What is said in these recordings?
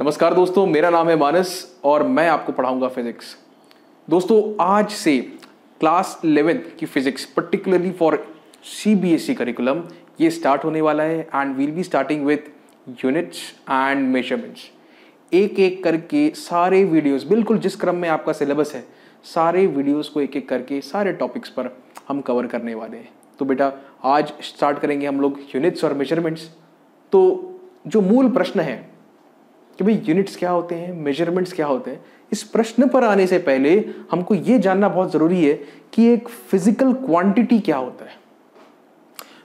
नमस्कार दोस्तों, मेरा नाम है मानस और मैं आपको पढ़ाऊंगा फिजिक्स। दोस्तों, आज से क्लास 11 की physics particularly for CBSE curriculum ये स्टार्ट होने वाला है and will be starting with units and measurements. एक एक करके सारे वीडियोस, बिल्कुल जिस क्रम में आपका सिलेबस है, सारे वीडियोस को एक एक करके सारे टॉपिक्स पर हम कवर करने वाले हैं। तो बेटा, आज स्टार्ट करेंगे हम लोग यूनिट्स और मेजरमेंट्स। तो जो मूल प्रश्न है कि भाई यूनिट्स क्या होते हैं, मेजरमेंट्स क्या होते हैं, इस प्रश्न पर आने से पहले हमको ये जानना बहुत ज़रूरी है कि एक फिजिकल क्वांटिटी क्या होता है।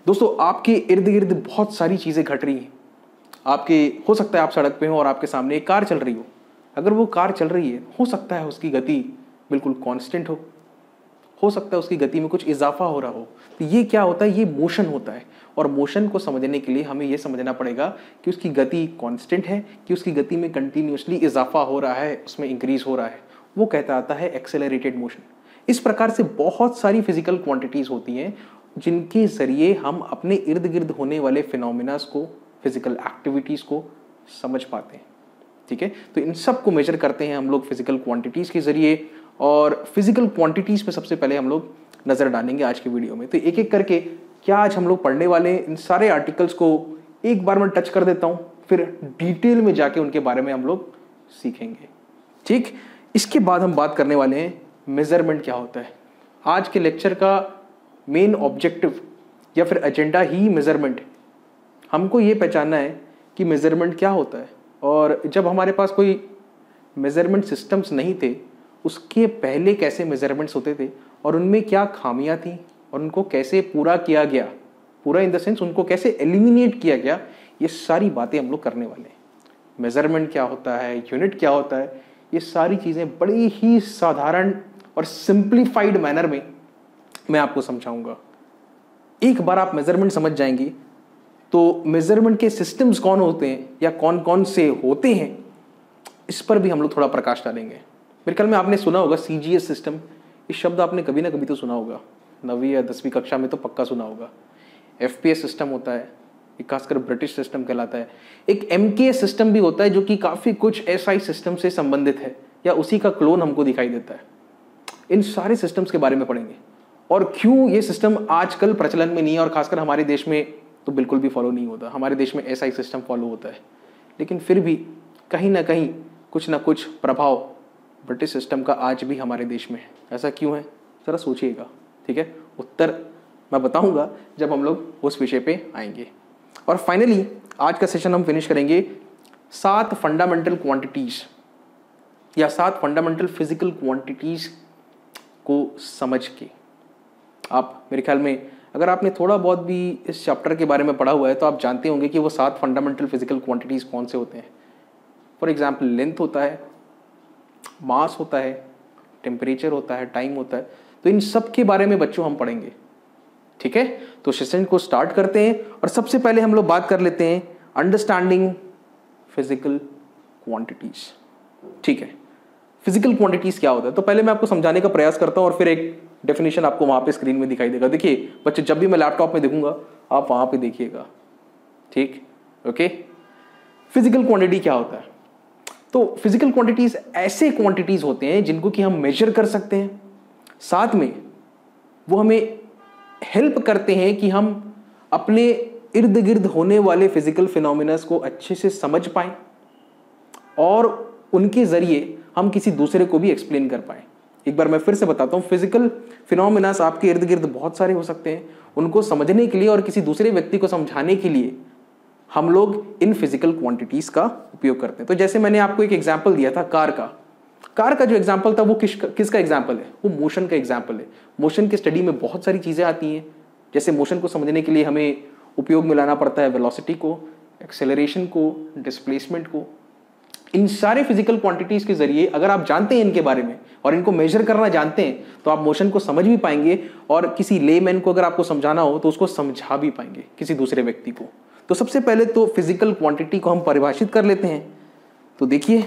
दोस्तों, आपके इर्द गिर्द बहुत सारी चीज़ें घट रही हैं। आपके, हो सकता है आप सड़क पे हो और आपके सामने एक कार चल रही हो। अगर वो कार चल रही है, हो सकता है उसकी गति बिल्कुल कॉन्स्टेंट हो सकता है उसकी गति में कुछ इजाफा हो रहा हो। तो ये क्या होता है? ये मोशन होता है। और मोशन को समझने के लिए हमें ये समझना पड़ेगा कि उसकी गति कांस्टेंट है कि उसकी गति में कंटिन्यूसली इजाफा हो रहा है, उसमें इंक्रीज हो रहा है। वो कहता आता है एक्सेलरेटेड मोशन। इस प्रकार से बहुत सारी फिजिकल क्वांटिटीज़ होती हैं जिनके ज़रिए हम अपने इर्द गिर्द होने वाले फिनोमिनास को, फिजिकल एक्टिविटीज़ को समझ पाते हैं। ठीक है, तो इन सब को मेजर करते हैं हम लोग फिजिकल क्वांटिटीज़ के ज़रिए। और फिजिकल क्वांटिटीज़ पे सबसे पहले हम लोग नज़र डालेंगे आज के वीडियो में। तो एक एक करके क्या आज हम लोग पढ़ने वाले हैं, इन सारे आर्टिकल्स को एक बार मैं टच कर देता हूँ, फिर डिटेल में जाके उनके बारे में हम लोग सीखेंगे। ठीक, इसके बाद हम बात करने वाले हैं मेजरमेंट क्या होता है। आज के लेक्चर का मेन ऑब्जेक्टिव या फिर एजेंडा ही मेजरमेंट। हमको ये पहचानना है कि मेजरमेंट क्या होता है। और जब हमारे पास कोई मेजरमेंट सिस्टम्स नहीं थे, उसके पहले कैसे मेजरमेंट्स होते थे और उनमें क्या खामियां थी और उनको कैसे पूरा किया गया, पूरा इन द सेंस उनको कैसे एलिमिनेट किया गया, ये सारी बातें हम लोग करने वाले हैं। मेजरमेंट क्या होता है, यूनिट क्या होता है, ये सारी चीज़ें बड़ी ही साधारण और सिंप्लीफाइड मैनर में मैं आपको समझाऊंगा। एक बार आप मेजरमेंट समझ जाएंगे तो मेजरमेंट के सिस्टम्स कौन होते हैं या कौन कौन से होते हैं, इस पर भी हम लोग थोड़ा प्रकाश डालेंगे। मेरे ख्याल में आपने सुना होगा CGS सिस्टम, इस शब्द आपने कभी ना कभी तो सुना होगा, 9वीं या 10वीं कक्षा में तो पक्का सुना होगा। FPS सिस्टम होता है, एक खासकर ब्रिटिश सिस्टम कहलाता है। एक MKS सिस्टम भी होता है जो कि काफ़ी कुछ SI सिस्टम से संबंधित है या उसी का क्लोन हमको दिखाई देता है। इन सारे सिस्टम्स के बारे में पढ़ेंगे और क्यों ये सिस्टम आजकल प्रचलन में नहीं है और ख़ासकर हमारे देश में तो बिल्कुल भी फॉलो नहीं होता। हमारे देश में SI सिस्टम फॉलो होता है, लेकिन फिर भी कहीं ना कहीं कुछ ना कुछ प्रभाव ब्रिटिश सिस्टम का आज भी हमारे देश में है। ऐसा क्यों है, ज़रा सोचिएगा। ठीक है, उत्तर मैं बताऊंगा जब हम लोग उस विषय पे आएंगे। और फाइनली आज का सेशन हम फिनिश करेंगे 7 फंडामेंटल क्वांटिटीज़ या 7 फंडामेंटल फिजिकल क्वांटिटीज़ को समझ के। आप, मेरे ख्याल में अगर आपने थोड़ा बहुत भी इस चैप्टर के बारे में पढ़ा हुआ है तो आप जानते होंगे कि वो 7 फंडामेंटल फिजिकल क्वांटिटीज़ कौन से होते हैं। फॉर एग्जाम्पल, लेंथ होता है, मास होता है, टेम्परेचर होता है, टाइम होता है। तो इन सब के बारे में बच्चों हम पढ़ेंगे। ठीक है, तो सेशन को स्टार्ट करते हैं। और सबसे पहले हम लोग बात कर लेते हैं अंडरस्टैंडिंग फिजिकल क्वांटिटीज। ठीक है, फिजिकल क्वांटिटीज क्या होता है तो पहले मैं आपको समझाने का प्रयास करता हूँ और फिर एक डेफिनेशन आपको वहाँ पे स्क्रीन में दिखाई देगा। देखिए बच्चे, जब भी मैं लैपटॉप में देखूंगा आप वहाँ पे देखिएगा। ठीक, ओके। फिजिकल क्वांटिटी क्या होता है तो फिजिकल क्वांटिटीज ऐसे क्वांटिटीज होते हैं जिनको कि हम मेजर कर सकते हैं, साथ में वो हमें हेल्प करते हैं कि हम अपने इर्द गिर्द होने वाले फिजिकल फिनोमिनास को अच्छे से समझ पाएं और उनके जरिए हम किसी दूसरे को भी एक्सप्लेन कर पाएं। एक बार मैं फिर से बताता हूँ, फिजिकल फिनोमिनास आपके इर्द गिर्द बहुत सारे हो सकते हैं। उनको समझने के लिए और किसी दूसरे व्यक्ति को समझाने के लिए हम लोग इन फिजिकल क्वांटिटीज का उपयोग करते हैं। तो जैसे मैंने आपको एक एग्जांपल दिया था कार का जो एग्जांपल था वो किसका एग्जांपल है? वो मोशन का एग्जांपल है। मोशन के स्टडी में बहुत सारी चीज़ें आती हैं। जैसे मोशन को समझने के लिए हमें उपयोग में लाना पड़ता है वेलोसिटी को, एक्सेलरेशन को, डिस्प्लेसमेंट को। इन सारे फिजिकल क्वांटिटीज़ के जरिए अगर आप जानते हैं इनके बारे में और इनको मेजर करना जानते हैं तो आप मोशन को समझ भी पाएंगे और किसी लेमैन को अगर आपको समझाना हो तो उसको समझा भी पाएंगे, किसी दूसरे व्यक्ति को। तो सबसे पहले तो फिजिकल क्वांटिटी को हम परिभाषित कर लेते हैं। तो देखिए,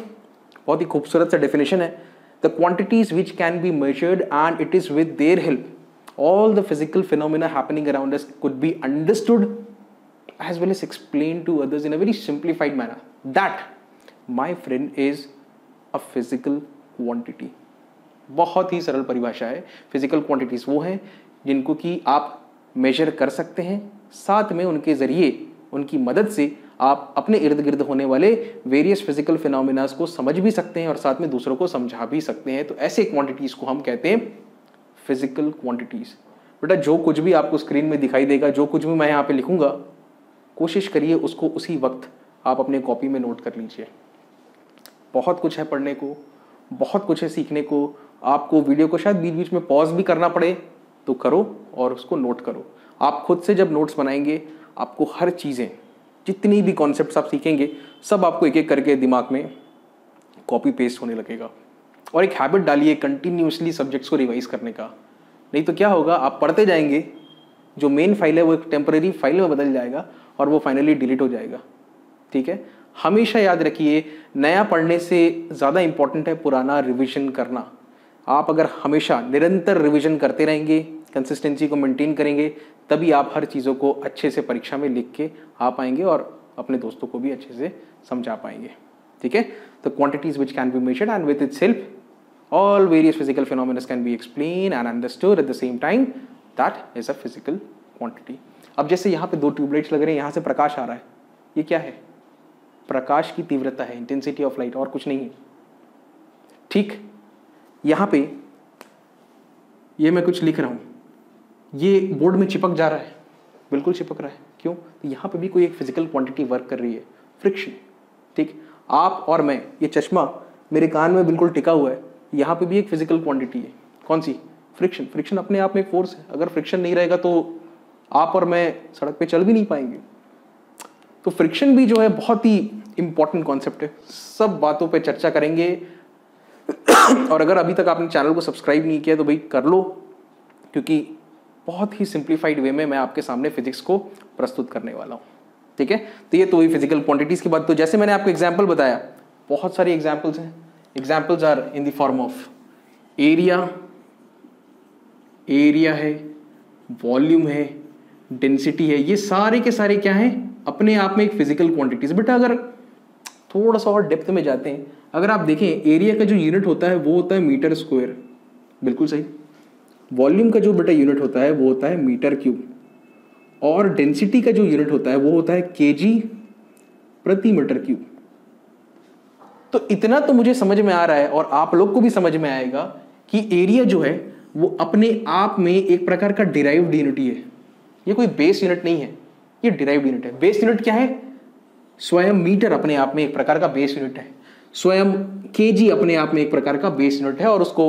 बहुत ही खूबसूरत सा डेफिनेशन है। The quantities which can be measured and it is with their help all the physical phenomena happening around us could be understood as well as explain to others in a very simplified manner. That my friend is a physical quantity. बहुत ही सरल परिभाषा है। Physical quantities वो हैं जिनको कि आप मेजर कर सकते हैं, साथ में उनके ज़रिए उनकी मदद से आप अपने इर्द गिर्द होने वाले वेरियस फिजिकल फिनोमिनास को समझ भी सकते हैं और साथ में दूसरों को समझा भी सकते हैं। तो ऐसे क्वांटिटीज़ को हम कहते हैं फिजिकल क्वांटिटीज़। बेटा जो कुछ भी आपको स्क्रीन में दिखाई देगा, जो कुछ भी मैं यहाँ पे लिखूँगा, कोशिश करिए उसको उसी वक्त आप अपने कॉपी में नोट कर लीजिए। बहुत कुछ है पढ़ने को, बहुत कुछ है सीखने को। आपको वीडियो को शायद बीच बीच में पॉज भी करना पड़े तो करो और उसको नोट करो। आप खुद से जब नोट्स बनाएंगे आपको हर चीज़ें, जितनी भी कॉन्सेप्ट्स आप सीखेंगे, सब आपको एक एक करके दिमाग में कॉपी पेस्ट होने लगेगा। और एक हैबिट डालिए कंटिन्यूसली सब्जेक्ट्स को रिवाइज करने का। नहीं तो क्या होगा, आप पढ़ते जाएंगे, जो मेन फाइल है वो एक टेम्परेरी फाइल में बदल जाएगा और वो फाइनली डिलीट हो जाएगा। ठीक है, हमेशा याद रखिए नया पढ़ने से ज़्यादा इम्पॉर्टेंट है पुराना रिविजन करना। आप अगर हमेशा निरंतर रिविजन करते रहेंगे, कंसिस्टेंसी को मेंटेन करेंगे, तभी आप हर चीज़ों को अच्छे से परीक्षा में लिख के आ पाएंगे और अपने दोस्तों को भी अच्छे से समझा पाएंगे। ठीक है, तो quantities which can be measured and with itself all various physical phenomena can be explain and understood at the same time, that is a physical quantity. अब जैसे यहाँ पे दो ट्यूबलाइट्स लग रहे हैं, यहाँ से प्रकाश आ रहा है, ये क्या है? प्रकाश की तीव्रता है, इंटेंसिटी ऑफ लाइट, और कुछ नहीं है। ठीक, यहाँ पे ये मैं कुछ लिख रहा हूँ, ये बोर्ड में चिपक जा रहा है, बिल्कुल चिपक रहा है। क्यों? तो यहाँ पे भी कोई एक फिजिकल क्वांटिटी वर्क कर रही है, फ्रिक्शन। ठीक, आप और मैं, ये चश्मा मेरे कान में बिल्कुल टिका हुआ है, यहाँ पे भी एक फिजिकल क्वांटिटी है। कौन सी? फ्रिक्शन। फ्रिक्शन अपने आप में एक फोर्स है, अगर फ्रिक्शन नहीं रहेगा तो आप और मैं सड़क पे चल भी नहीं पाएंगे। तो फ्रिक्शन भी जो है बहुत ही इंपॉर्टेंट कॉन्सेप्ट है, सब बातों पे चर्चा करेंगे। और अगर अभी तक आपने चैनल को सब्सक्राइब नहीं किया तो भाई कर लो, क्योंकि बहुत ही सिंप्लीफाइड वे में मैं आपके सामने फिजिक्स को प्रस्तुत करने वाला हूँ। ठीक है, तो ये तो वही फिजिकल क्वांटिटीज़ की बात। तो जैसे मैंने आपको एग्जाम्पल बताया, बहुत सारी एग्जाम्पल्स हैं। Examples are in the form of area, area है, वॉल्यूम है, डेंसिटी है, ये सारे के सारे क्या हैं? अपने आप में एक फिजिकल क्वांटिटीज। बेटा अगर थोड़ा सा और डेप्थ में जाते हैं, अगर आप देखें एरिया का जो यूनिट होता है वो होता है मीटर स्क्वायर, बिल्कुल सही। वॉल्यूम का जो बेटा यूनिट होता है वो होता है मीटर क्यूब, और डेंसिटी का जो यूनिट होता है वो होता है केजी प्रति मीटर क्यूब। तो इतना तो मुझे समझ में आ रहा है और आप लोग को भी समझ में आएगा कि एरिया जो है वो अपने आप में एक प्रकार का डिराइव्ड यूनिट है, ये कोई बेस यूनिट नहीं है, ये डिराइव्ड यूनिट है। बेस यूनिट क्या है? स्वयं मीटर अपने आप में एक प्रकार का बेस यूनिट है, स्वयं केजी अपने आप में एक प्रकार का बेस यूनिट है, और उसको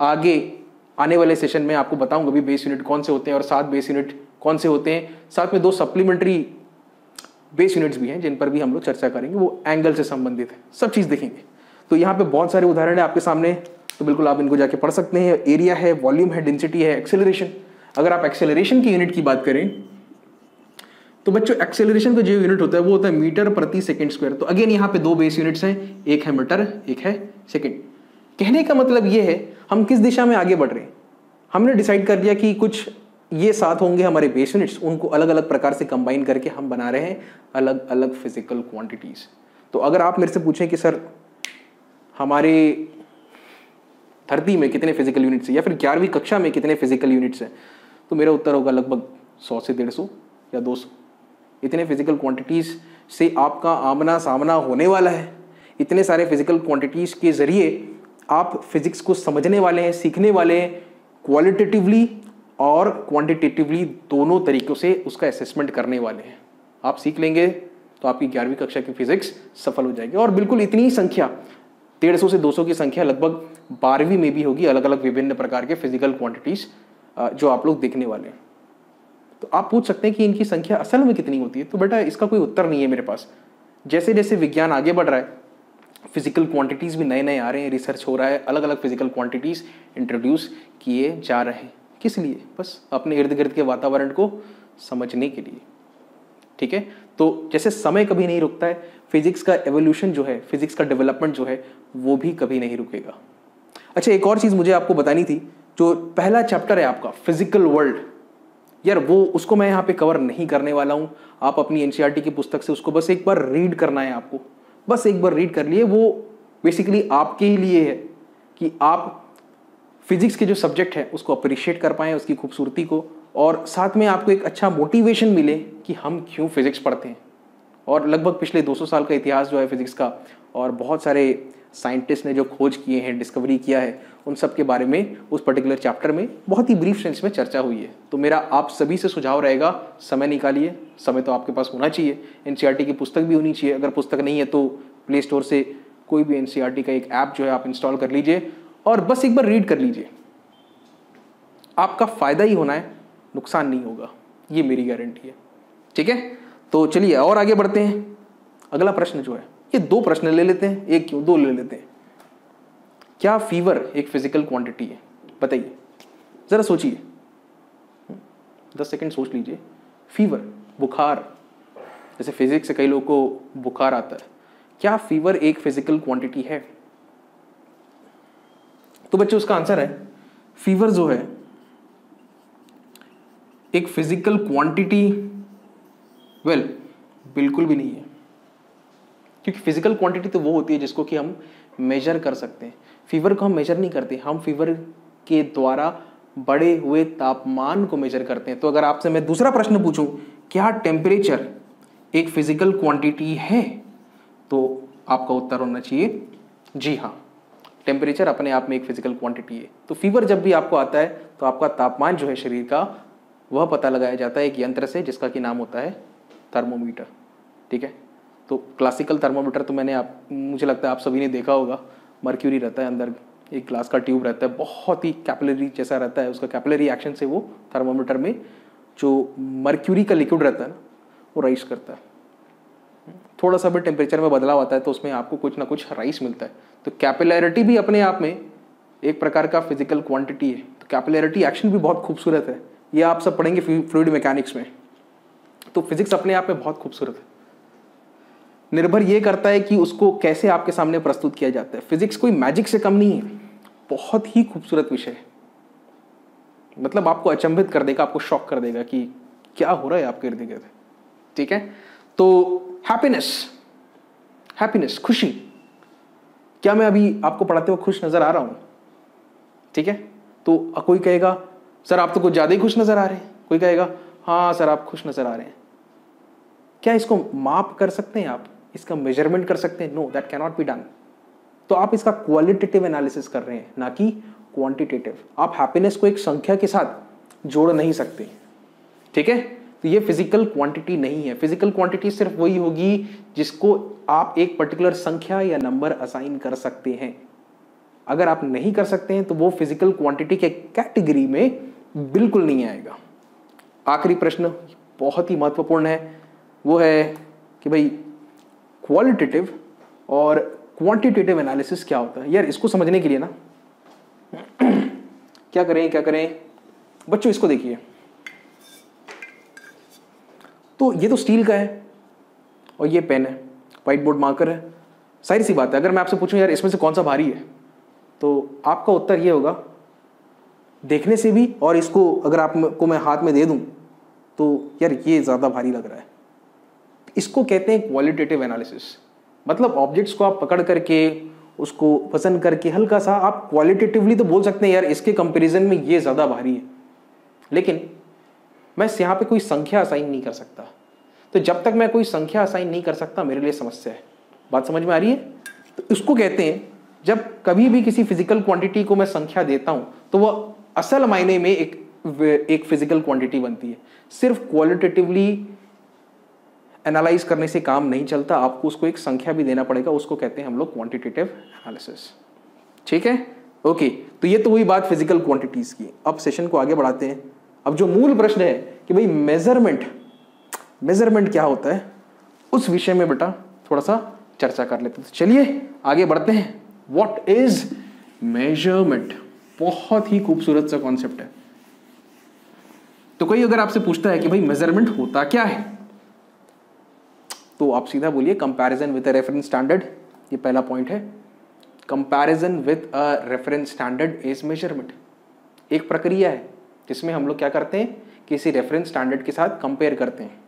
आगे आने वाले सेशन में आपको बताऊंगा भी बेस यूनिट कौन से होते हैं और 7 बेस यूनिट कौन से होते हैं। साथ में 2 सप्लीमेंट्री बेस यूनिट्स भी हैं जिन पर भी हम लोग चर्चा करेंगे, वो एंगल से संबंधित है, सब चीज़ देखेंगे। तो यहाँ पे बहुत सारे उदाहरण है आपके सामने, तो बिल्कुल आप इनको जाके पढ़ सकते हैं। एरिया है, वॉल्यूम है, डेंसिटी है, एक्सेलरेशन। अगर आप एक्सेलरेशन की यूनिट की बात करें तो बच्चों एक्सेलरेशन का जो यूनिट होता है वो होता है मीटर प्रति सेकंड स्क्वायर। तो अगेन यहाँ पे 2 बेस यूनिट्स हैं, एक है मीटर, एक है सेकंड। कहने का मतलब ये है हम किस दिशा में आगे बढ़ रहे हैं। हमने डिसाइड कर लिया कि कुछ ये 7 होंगे हमारे बेस यूनिट्स, उनको अलग अलग प्रकार से कंबाइन करके हम बना रहे हैं अलग अलग फिजिकल क्वांटिटीज। तो अगर आप मेरे से पूछें कि सर हमारे धरती में कितने फिजिकल यूनिट्स हैं या फिर 11वीं कक्षा में कितने फिजिकल यूनिट्स हैं, तो मेरा उत्तर होगा लगभग 100 से 150 या 200। इतने फिजिकल क्वांटिटीज़ से आपका आमना सामना होने वाला है। इतने सारे फिजिकल क्वांटिटीज़ के ज़रिए आप फिज़िक्स को समझने वाले हैं, सीखने वाले हैं, क्वालिटेटिवली और क्वांटिटेटिवली दोनों तरीक़ों से उसका असेसमेंट करने वाले हैं। आप सीख लेंगे तो आपकी 11वीं कक्षा की फ़िज़िक्स सफल हो जाएगी। और बिल्कुल इतनी संख्या 150 से 200 की संख्या लगभग 12वीं में भी होगी, अलग अलग विभिन्न प्रकार के फिजिकल क्वांटिटीज़ जो आप लोग देखने वाले हैं। तो आप पूछ सकते हैं कि इनकी संख्या असल में कितनी होती है, तो बेटा इसका कोई उत्तर नहीं है मेरे पास। जैसे जैसे विज्ञान आगे बढ़ रहा है, फिजिकल क्वांटिटीज़ भी नए नए आ रहे हैं, रिसर्च हो रहा है, अलग अलग फिजिकल क्वांटिटीज़ इंट्रोड्यूस किए जा रहे हैं। किस लिए? बस अपने इर्द गिर्द के वातावरण को समझने के लिए। ठीक है, तो जैसे समय कभी नहीं रुकता है, फिजिक्स का एवोल्यूशन जो है, फिजिक्स का डेवलपमेंट जो है, वो भी कभी नहीं रुकेगा। अच्छा, एक और चीज़ मुझे आपको बतानी थी, जो पहला चैप्टर है आपका फिजिकल वर्ल्ड, यार वो उसको मैं यहाँ पे कवर नहीं करने वाला हूँ। आप अपनी एनसीईआरटी की पुस्तक से उसको बस एक बार रीड करना है आपको, बस एक बार रीड कर लिए। वो बेसिकली आपके ही लिए है कि आप फिजिक्स के जो सब्जेक्ट है उसको अप्रिशिएट कर पाएँ, उसकी खूबसूरती को, और साथ में आपको एक अच्छा मोटिवेशन मिले कि हम क्यों फिजिक्स पढ़ते हैं। और लगभग पिछले 200 साल का इतिहास जो है फिजिक्स का, और बहुत सारे साइंटिस्ट ने जो खोज किए हैं, डिस्कवरी किया है, उन सब के बारे में उस पर्टिकुलर चैप्टर में बहुत ही ब्रीफ सेंस में चर्चा हुई है। तो मेरा आप सभी से सुझाव रहेगा, समय निकालिए, समय तो आपके पास होना चाहिए, एनसीईआरटी की पुस्तक भी होनी चाहिए। अगर पुस्तक नहीं है तो प्ले स्टोर से कोई भी एनसीईआरटी का एक ऐप जो है आप इंस्टॉल कर लीजिए और बस एक बार रीड कर लीजिए। आपका फ़ायदा ही होना है, नुकसान नहीं होगा, ये मेरी गारंटी है। ठीक है, तो चलिए और आगे बढ़ते हैं। अगला प्रश्न जो है, ये दो प्रश्न ले लेते हैं, एक क्यों दो ले लेते हैं। क्या फीवर एक फिजिकल क्वांटिटी है? बताइए, जरा सोचिए, 10 सेकंड सोच लीजिए। फीवर, बुखार, जैसे फिजिक्स से कई लोगों को बुखार आता है, क्या फीवर एक फिजिकल क्वांटिटी है? तो बच्चों उसका आंसर है, फीवर जो है एक फिजिकल क्वांटिटी बिल्कुल भी नहीं है, क्योंकि फिजिकल क्वांटिटी तो वो होती है जिसको कि हम मेजर कर सकते हैं। फीवर को हम मेजर नहीं करते, हम फीवर के द्वारा बढ़े हुए तापमान को मेजर करते हैं। तो अगर आपसे मैं दूसरा प्रश्न पूछूं, क्या टेम्परेचर एक फिजिकल क्वांटिटी है, तो आपका उत्तर होना चाहिए जी हाँ, टेम्परेचर अपने आप में एक फिजिकल क्वांटिटी है। तो फीवर जब भी आपको आता है तो आपका तापमान जो है शरीर का, वह पता लगाया जाता है एक यंत्र से जिसका कि नाम होता है थर्मोमीटर। ठीक है, तो क्लासिकल थर्मोमीटर तो मुझे लगता है आप सभी ने देखा होगा। मर्क्यूरी रहता है अंदर, एक ग्लास का ट्यूब रहता है, बहुत ही कैपिलरी जैसा रहता है, उसका कैपिलरी एक्शन से वो थर्मोमीटर में जो मर्क्यूरी का लिक्विड रहता है ना, वो राइस करता है। थोड़ा सा भी टेम्परेचर में बदलाव आता है तो उसमें आपको कुछ ना कुछ राइस मिलता है। तो कैपिलैरिटी भी अपने आप में एक प्रकार का फिजिकल क्वांटिटी है। तो कैपिलैरिटी एक्शन भी बहुत खूबसूरत है, ये आप सब पढ़ेंगे फ्लूइड मैकेनिक्स में। तो फिजिक्स अपने आप में बहुत खूबसूरत है, निर्भर ये करता है कि उसको कैसे आपके सामने प्रस्तुत किया जाता है। फिजिक्स कोई मैजिक से कम नहीं है, बहुत ही खूबसूरत विषय है, मतलब आपको अचंभित कर देगा, आपको शॉक कर देगा कि क्या हो रहा है आपके इर्द गिर्द। ठीक है, तो हैप्पीनेस, खुशी, क्या मैं अभी आपको पढ़ाते हुए खुश नजर आ रहा हूँ? ठीक है, तो कोई कहेगा सर आप तो कुछ ज़्यादा ही खुश नज़र आ रहे हैं, कोई कहेगा हाँ सर आप खुश नज़र आ रहे हैं। क्या इसको माप कर सकते हैं आप, इसका मेजरमेंट कर सकते हैं? No, that can not be done. तो आप इसका क्वालिटेटिव एनालिसिस कर रहे हैं, ना कि क्वांटिटेटिव। आप हैप्पीनेस को एक संख्या के साथ जोड़ नहीं सकते। ठीक है, तो ये फिजिकल क्वांटिटी नहीं है। फिजिकल क्वांटिटी सिर्फ वही होगी जिसको आप एक पर्टिकुलर संख्या या नंबर असाइन कर सकते हैं। अगर आप नहीं कर सकते हैं तो वो फिजिकल क्वांटिटी के कैटेगरी में बिल्कुल नहीं आएगा। आखिरी प्रश्न बहुत ही महत्वपूर्ण है, वो है कि भाई क्वालिटेटिव और क्वांटिटेटिव एनालिसिस क्या होता है? यार इसको समझने के लिए ना क्या करें बच्चों, इसको देखिए। तो ये तो स्टील का है और ये पेन है, व्हाइट बोर्ड मार्कर है, सारी सी बात है। अगर मैं आपसे पूछूं यार इसमें से कौन सा भारी है, तो आपका उत्तर ये होगा, देखने से भी और इसको अगर आपको मैं हाथ में दे दूं तो यार ये ज़्यादा भारी लग रहा है। इसको कहते हैं क्वालिटेटिव एनालिसिस, मतलब ऑब्जेक्ट्स को आप पकड़ करके उसको वजन करके हल्का सा आप क्वालिटेटिवली तो बोल सकते हैं यार इसके कंपेरिजन में ये ज़्यादा भारी है, लेकिन मैं यहाँ पे कोई संख्या असाइन नहीं कर सकता। तो जब तक मैं कोई संख्या असाइन नहीं कर सकता मेरे लिए समस्या है। बात समझ में आ रही है? तो इसको कहते हैं, जब कभी भी किसी फिजिकल क्वांटिटी को मैं संख्या देता हूं तो वह असल मायने में एक फिजिकल क्वांटिटी बनती है। सिर्फ क्वालिटेटिवली एनालाइज करने से काम नहीं चलता, आपको उसको एक संख्या भी देना पड़ेगा, उसको कहते हैं हम लोग क्वांटिटेटिव एनालिसिस। ठीक है, ओके, तो ये तो वही बात फिजिकल क्वांटिटीज की। अब सेशन को आगे बढ़ाते हैं। अब जो मूल प्रश्न है कि भाई मेजरमेंट क्या होता है, उस विषय में बेटा थोड़ा सा चर्चा कर लेते हैं। तो चलिए आगे बढ़ते हैं। व्हाट इज मेजरमेंट, बहुत ही खूबसूरत सा कॉन्सेप्ट है। तो कोई अगर आपसे पूछता है कि भाई मेजरमेंट होता क्या है, तो आप सीधा बोलिए comparison with a reference standard. ये पहला पॉइंट है, comparison with a reference standard is measurement. एक प्रक्रिया है जिसमें हम लोग क्या करते हैं, किसी रेफरेंस स्टैंडर्ड के साथ कंपेयर करते हैं।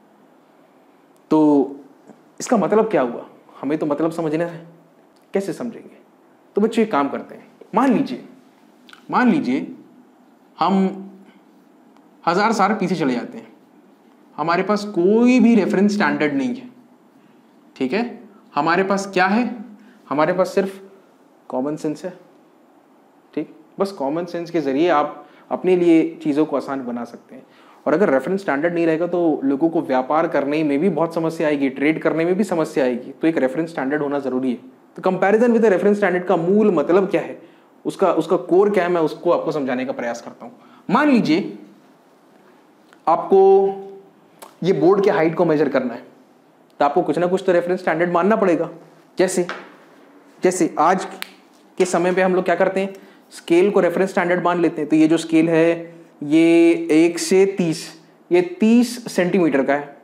तो इसका मतलब क्या हुआ, हमें तो मतलब समझना है, कैसे समझेंगे? तो बच्चों ये काम करते हैं, मान लीजिए हम 1000 साल पीछे चले जाते हैं, हमारे पास कोई भी रेफरेंस स्टैंडर्ड नहीं है, ठीक है? हमारे पास क्या है? हमारे पास सिर्फ कॉमन सेंस है, ठीक? बस कॉमन सेंस के जरिए आप अपने लिए चीज़ों को आसान बना सकते हैं। और अगर रेफरेंस स्टैंडर्ड नहीं रहेगा तो लोगों को व्यापार करने में भी बहुत समस्या आएगी, ट्रेड करने में भी समस्या आएगी, तो एक रेफरेंस स्टैंडर्ड होना ज़रूरी है। तो कंपैरिजन विद रेफरेंस स्टैंडर्ड का मूल मतलब क्या है, उसका कोर क्या है, मैं उसको आपको समझाने का प्रयास करता हूँ। मान लीजिए आपको ये बोर्ड के हाइट को मेजर करना है, तो आपको कुछ ना कुछ तो रेफरेंस स्टैंडर्ड मानना पड़ेगा। जैसे आज के समय पे हम लोग क्या करते हैं, स्केल को रेफरेंस स्टैंडर्ड मान लेते हैं। तो ये जो स्केल है ये 1 से 30, ये 30 सेंटीमीटर का है,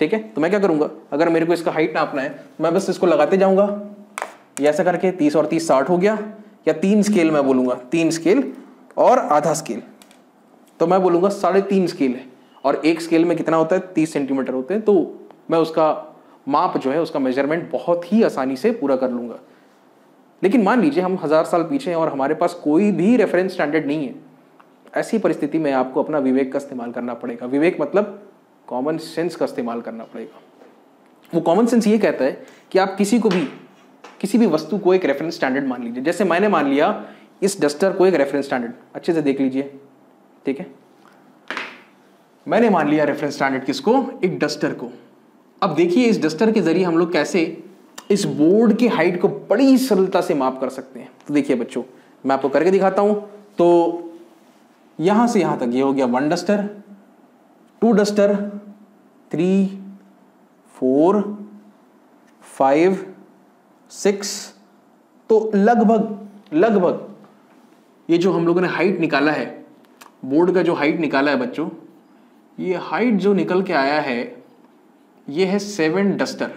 ठीक है? तो मैं क्या करूँगा, अगर मेरे को इसका हाइट नापना है मैं बस इसको लगाते जाऊँगा, ये ऐसा करके 30 और 30 60 हो गया, या 3 स्केल मैं बोलूँगा, 3 स्केल और आधा स्केल, तो मैं बोलूँगा 3.5 स्केल है। और 1 स्केल में कितना होता है, 30 सेंटीमीटर होते हैं। तो मैं उसका माप जो है, उसका मेजरमेंट बहुत ही आसानी से पूरा कर लूँगा। लेकिन मान लीजिए हम 1000 साल पीछे हैं और हमारे पास कोई भी रेफरेंस स्टैंडर्ड नहीं है। ऐसी परिस्थिति में आपको अपना विवेक का इस्तेमाल करना पड़ेगा। विवेक मतलब कॉमन सेंस का इस्तेमाल करना पड़ेगा। वो कॉमन सेंस ये कहता है कि आप किसी भी वस्तु को एक रेफरेंस स्टैंडर्ड मान लीजिए। जैसे मैंने मान लिया इस डस्टर को एक रेफरेंस स्टैंडर्ड, अच्छे से देख लीजिए, ठीक है? मैंने मान लिया रेफरेंस स्टैंडर्ड किसको, एक डस्टर को। अब देखिए इस डस्टर के जरिए हम लोग कैसे इस बोर्ड की हाइट को बड़ी सरलता से माप कर सकते हैं। तो देखिए बच्चों, मैं आपको करके दिखाता हूं। तो यहां से यहां तक ये हो गया 1 डस्टर, 2 डस्टर, 3, 4, 5, 6, तो लगभग ये जो हम लोगों ने हाइट निकाला है, बोर्ड का जो हाइट निकाला है बच्चों, ये हाइट जो निकल के आया है ये है 7 डस्टर।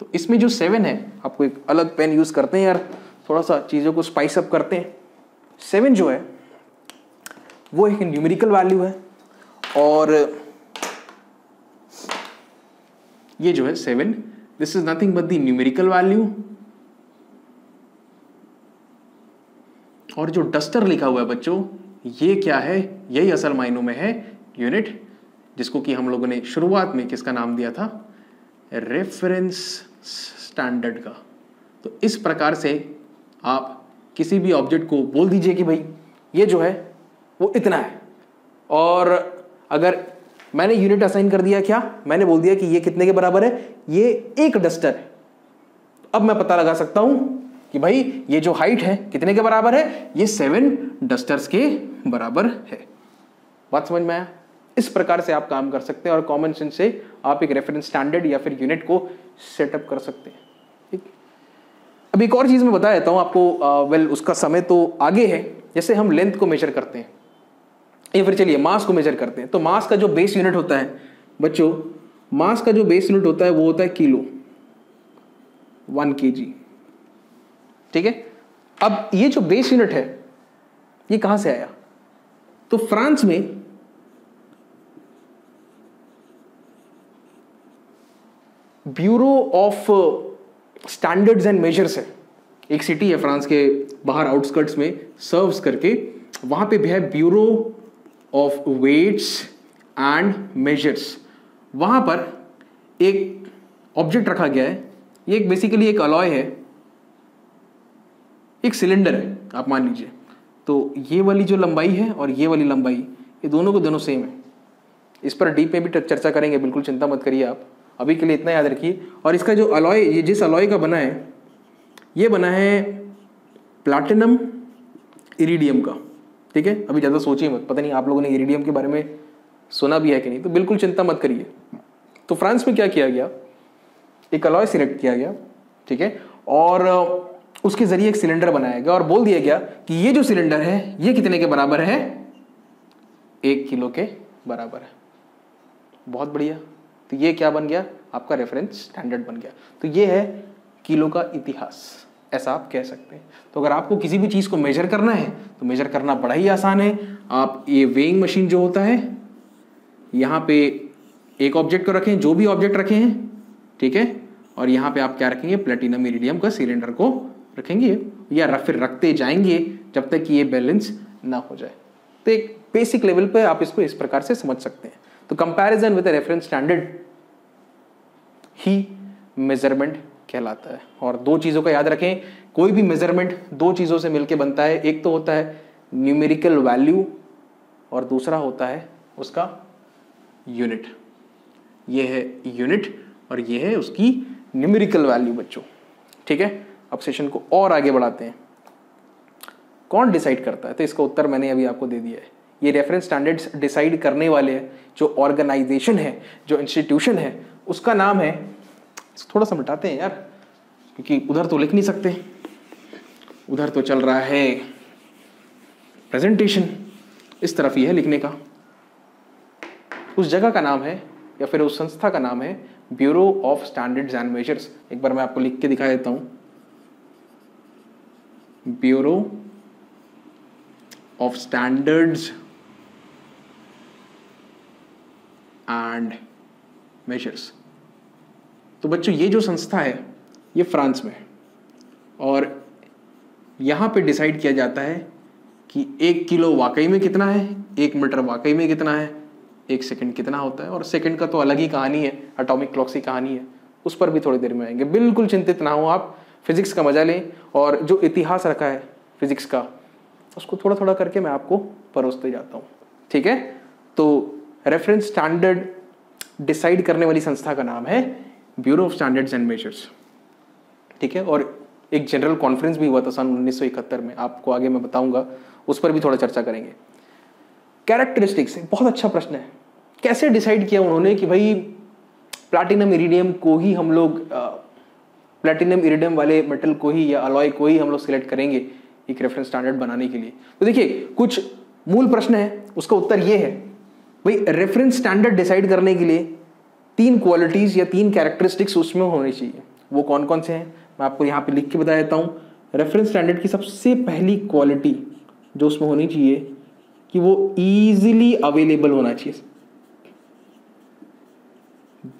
तो इसमें जो 7 है, आपको एक अलग पेन यूज करते हैं यार, थोड़ा सा चीजों को स्पाइस अप करते हैं। 7 जो है वो एक न्यूमेरिकल वैल्यू है, और ये जो है 7, this is nothing but the numerical value. और जो डस्टर लिखा हुआ है बच्चों, ये क्या है, यही असल मायनों में है यूनिट, जिसको कि हम लोगों ने शुरुआत में किसका नाम दिया था, रेफरेंस स्टैंडर्ड का। तो इस प्रकार से आप किसी भी ऑब्जेक्ट को बोल दीजिए कि भाई ये जो है वो इतना है, और अगर मैंने यूनिट असाइन कर दिया, क्या मैंने बोल दिया कि ये कितने के बराबर है, ये 1 डस्टर है। अब मैं पता लगा सकता हूं कि भाई ये जो हाइट है कितने के बराबर है, ये 7 डस्टर्स के बराबर है। बात समझ में आया? इस प्रकार से आप काम कर सकते हैं, और कॉमन सेंस से आप एक रेफरेंस स्टैंडर्ड या फिर यूनिट को सेटअप कर सकते हैं, ठीक? अब एक और चीज़ मैं बता देता हूँ आपको, उसका समय तो आगे है। जैसे हम लेंथ को मेजर करते हैं, या फिर चलिए मास को मेजर करते हैं, तो मास का जो बेस यूनिट होता है बच्चों, मास का जो बेस यूनिट होता है वो होता है किलो, 1 kg, ठीक है? अब ये जो बेस यूनिट है ये कहाँ से आया, तो फ्रांस में bureau of standards and measures है, एक सिटी है फ्रांस के बाहर आउटस्कर्ट्स में सर्व्स करके, वहाँ पे भी है bureau of weights and measures. वहाँ पर एक ऑब्जेक्ट रखा गया है, ये एक बेसिकली एक अलॉय है, एक सिलेंडर है आप मान लीजिए। तो ये वाली जो लंबाई है और ये वाली लंबाई, ये दोनों को दोनों सेम है। इस पर डीप में भी चर्चा करेंगे, बिल्कुल चिंता मत करिए आप, अभी के लिए इतना याद रखिए। और इसका जो अलॉय, ये जिस अलॉय का बना है, ये बना है प्लैटिनम इरिडियम का, ठीक है? अभी ज़्यादा सोचिए मत, पता नहीं आप लोगों ने इरिडियम के बारे में सुना भी है कि नहीं, तो बिल्कुल चिंता मत करिए। तो फ्रांस में क्या किया गया, एक अलॉय सिलेक्ट किया गया, ठीक है? और उसके ज़रिए एक सिलेंडर बनाया गया, और बोल दिया गया कि ये जो सिलेंडर है ये कितने के बराबर है, 1 किलो के बराबर है। बहुत बढ़िया, तो ये क्या बन गया, आपका रेफरेंस स्टैंडर्ड बन गया। तो ये है किलो का इतिहास, ऐसा आप कह सकते हैं। तो अगर आपको किसी भी चीज़ को मेजर करना है तो मेजर करना बड़ा ही आसान है। आप ये वेइंग मशीन जो होता है, यहाँ पे एक ऑब्जेक्ट को रखें, जो भी ऑब्जेक्ट रखे हैं, ठीक है। और यहाँ पे आप क्या रखेंगे, प्लेटिनम इरिडियम का सिलेंडर को रखेंगे या फिर रखते जाएंगे जब तक कि ये बैलेंस ना हो जाए। तो एक बेसिक लेवल पे आप इसको इस प्रकार से समझ सकते हैं। तो कंपैरिजन विद रेफरेंस स्टैंडर्ड ही मेजरमेंट कहलाता है। और दो चीज़ों का याद रखें, कोई भी मेजरमेंट दो चीज़ों से मिलके बनता है, एक तो होता है न्यूमेरिकल वैल्यू और दूसरा होता है उसका यूनिट। ये है यूनिट और ये है उसकी न्यूमेरिकल वैल्यू बच्चों, ठीक है। अब सेशन को और आगे बढ़ाते हैं। कौन डिसाइड करता है, तो इसका उत्तर मैंने अभी आपको दे दिया है। ये रेफरेंस स्टैंडर्ड्स डिसाइड करने वाले हैं, जो ऑर्गेनाइजेशन है, जो इंस्टीट्यूशन है, उसका नाम है, थोड़ा सा मिटाते हैं यार क्योंकि उधर तो लिख नहीं सकते, उधर तो चल रहा है प्रेजेंटेशन, इस तरफ ही है लिखने का। उस जगह का नाम है या फिर उस संस्था का नाम है bureau of standards and measures. एक बार मैं आपको लिख के दिखा देता हूं, bureau of standards and measures. तो बच्चों ये जो संस्था है ये फ्रांस में है और यहाँ पे डिसाइड किया जाता है कि 1 किलो वाकई में कितना है, 1 मीटर वाकई में कितना है, 1 सेकंड कितना होता है। और सेकंड का तो अलग ही कहानी है, एटॉमिक क्लॉक्स की कहानी है, उस पर भी थोड़ी देर में आएंगे। बिल्कुल चिंतित ना हो आप, फिजिक्स का मजा लें और जो इतिहास रखा है फिजिक्स का उसको थोड़ा थोड़ा करके मैं आपको परोसते जाता हूँ, ठीक है। तो रेफरेंस स्टैंडर्ड डिसाइड करने वाली संस्था का नाम है bureau of standards and measures, ठीक है। और एक जनरल कॉन्फ्रेंस भी हुआ था सन 1971 में, आपको आगे मैं बताऊंगा, उस पर भी थोड़ा चर्चा करेंगे। कैरेक्टरिस्टिक्स बहुत अच्छा प्रश्न है, कैसे डिसाइड किया उन्होंने कि भाई प्लैटिनम इरिडियम को ही हम लोग, प्लैटिनम इरिडियम वाले मेटल को ही या अलॉय को ही हम लोग सिलेक्ट करेंगे एक रेफरेंस स्टैंडर्ड बनाने के लिए। तो देखिए कुछ मूल प्रश्न है, उसका उत्तर ये है भाई रेफरेंस स्टैंडर्ड डिसाइड करने के लिए 3 क्वालिटीज या 3 कैरेक्टरिस्टिक्स उसमें होनी चाहिए। वो कौन कौन से हैं मैं आपको यहाँ पे लिख के बता देता हूँ। रेफरेंस स्टैंडर्ड की सबसे पहली क्वालिटी जो उसमें होनी चाहिए कि वो इजीली अवेलेबल होना चाहिए,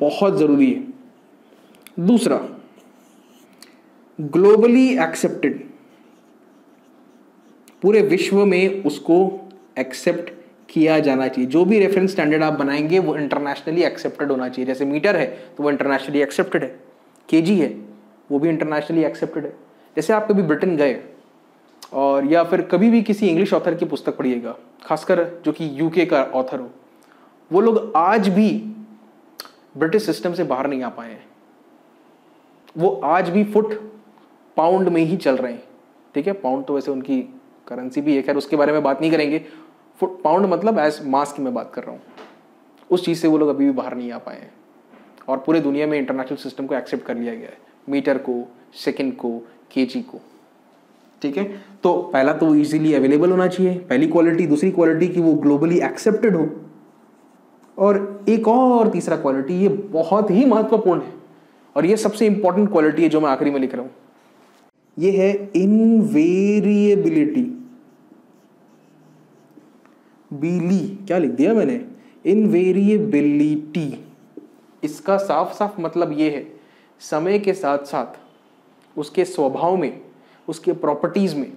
बहुत ज़रूरी है। दूसरा, ग्लोबली एक्सेप्टेड, पूरे विश्व में उसको एक्सेप्ट किया जाना चाहिए। जो भी रेफरेंस स्टैंडर्ड आप बनाएंगे वो इंटरनेशनली एक्सेप्टेड होना चाहिए। जैसे मीटर है तो वो इंटरनेशनली एक्सेप्टेड है, केजी है वो भी इंटरनेशनली एक्सेप्टेड है। जैसे आप कभी ब्रिटेन गए और या फिर कभी भी किसी इंग्लिश ऑथर की पुस्तक पढ़िएगा, खासकर जो कि यूके का ऑथर हो, वो लोग आज भी ब्रिटिश सिस्टम से बाहर नहीं आ पाए हैं, वो आज भी फुट पाउंड में ही चल रहे हैं, ठीक है। पाउंड तो वैसे उनकी करेंसी भी है, खैर उसके बारे में बात नहीं करेंगे। फुट पाउंड मतलब एज मास की मैं बात कर रहा हूँ, उस चीज़ से वो लोग अभी भी बाहर नहीं आ पाए हैं और पूरे दुनिया में इंटरनेशनल सिस्टम को एक्सेप्ट कर लिया गया है, मीटर को, सेकंड को, केजी को, ठीक है। तो पहला तो इजीली अवेलेबल होना चाहिए, पहली क्वालिटी। दूसरी क्वालिटी कि वो ग्लोबली एक्सेप्टेड हो और एक और तीसरा क्वालिटी, ये बहुत ही महत्वपूर्ण है और ये सबसे इंपॉर्टेंट क्वालिटी है जो मैं आखिरी में लिख रहा हूँ, ये है इनवेरिएबिलिटी। बिली क्या लिख दिया मैंने, इनवेरिएबिलिटी। इसका साफ साफ मतलब ये है समय के साथ साथ उसके स्वभाव में, उसके प्रॉपर्टीज में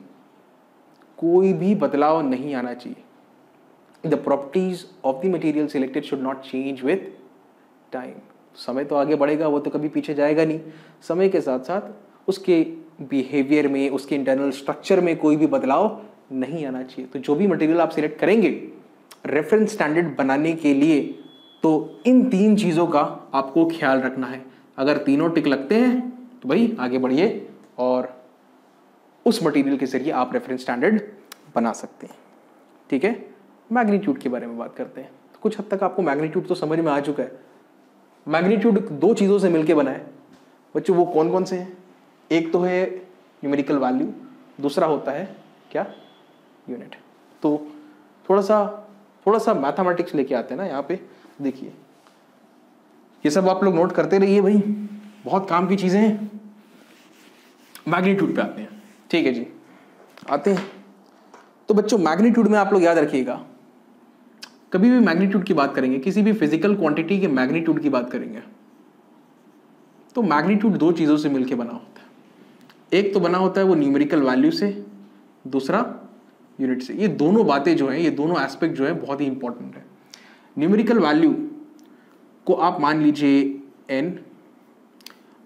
कोई भी बदलाव नहीं आना चाहिए। The properties of the material selected should not change with time. समय तो आगे बढ़ेगा, वो तो कभी पीछे जाएगा नहीं। समय के साथ साथ उसके बिहेवियर में, उसके इंटरनल स्ट्रक्चर में कोई भी बदलाव नहीं आना चाहिए। तो जो भी मटेरियल आप सिलेक्ट करेंगे रेफरेंस स्टैंडर्ड बनाने के लिए, तो इन 3 चीज़ों का आपको ख्याल रखना है। अगर तीनों टिक लगते हैं तो भाई आगे बढ़िए और उस मटेरियल के जरिए आप रेफरेंस स्टैंडर्ड बना सकते हैं, ठीक है। मैग्नीट्यूड के बारे में बात करते हैं, तो कुछ हद तक आपको मैग्नीट्यूड तो समझ में आ चुका है। मैग्नीट्यूड 2 चीज़ों से मिलकर बना है बच्चों, वो कौन कौन से हैं, एक तो है न्यूमेरिकल वैल्यू, दूसरा होता है क्या, यूनिट। तो थोड़ा सा मैथमेटिक्स लेके आते हैं ना यहाँ पे। देखिए ये सब आप लोग नोट करते रहिए भाई, बहुत काम की चीजें हैं। मैग्नीट्यूड पे आते हैं, ठीक है जी, आते हैं। तो बच्चों मैग्नीट्यूड में आप लोग याद रखिएगा कभी भी मैग्नीट्यूड की बात करेंगे, किसी भी फिजिकल क्वांटिटी के मैग्नीट्यूड की बात करेंगे, तो मैग्नीट्यूड दो चीज़ों से मिलकर बना होता है। एक तो बना होता है वो न्यूमेरिकल वैल्यू से, दूसरा यूनिट से। ये दोनों बातें जो हैं, ये दोनों एस्पेक्ट जो है बहुत ही इंपॉर्टेंट है। न्यूमेरिकल वैल्यू को आप मान लीजिए n,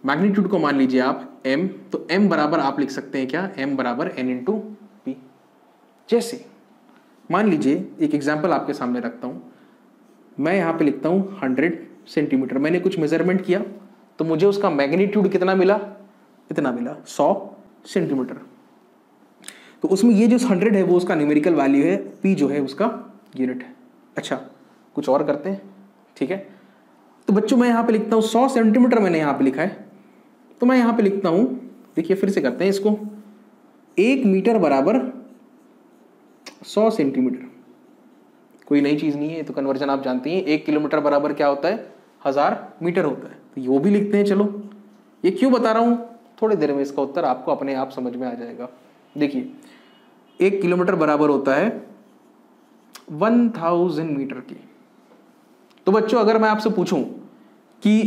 मैग्नीट्यूड को मान लीजिए आप m, तो m बराबर आप लिख सकते हैं क्या, m बराबर n इंटू पी। जैसे मान लीजिए एक एग्जाम्पल आपके सामने रखता हूँ, मैं यहाँ पे लिखता हूँ 100 सेंटीमीटर। मैंने कुछ मेजरमेंट किया तो मुझे उसका मैग्नीट्यूड कितना मिला, इतना मिला 100 सेंटीमीटर। तो उसमें ये जो 100 है वो उसका न्यूमेरिकल वैल्यू है, पी जो है उसका यूनिट है। अच्छा कुछ और करते हैं, ठीक है। तो बच्चों मैं यहाँ पे लिखता हूँ 100 सेंटीमीटर, मैंने यहाँ पे लिखा है, तो मैं यहाँ पे लिखता हूँ, देखिए फिर से करते हैं इसको, 1 मीटर बराबर 100 सेंटीमीटर। कोई नई चीज़ नहीं है, तो कन्वर्जन आप जानते हैं। 1 किलोमीटर बराबर क्या होता है, 1000 मीटर होता है। तो वो भी लिखते हैं। चलो ये क्यों बता रहा हूँ, थोड़ी देर में इसका उत्तर आपको अपने आप समझ में आ जाएगा। देखिए 1 किलोमीटर बराबर होता है 1000 मीटर की। तो बच्चों अगर मैं आपसे पूछूं कि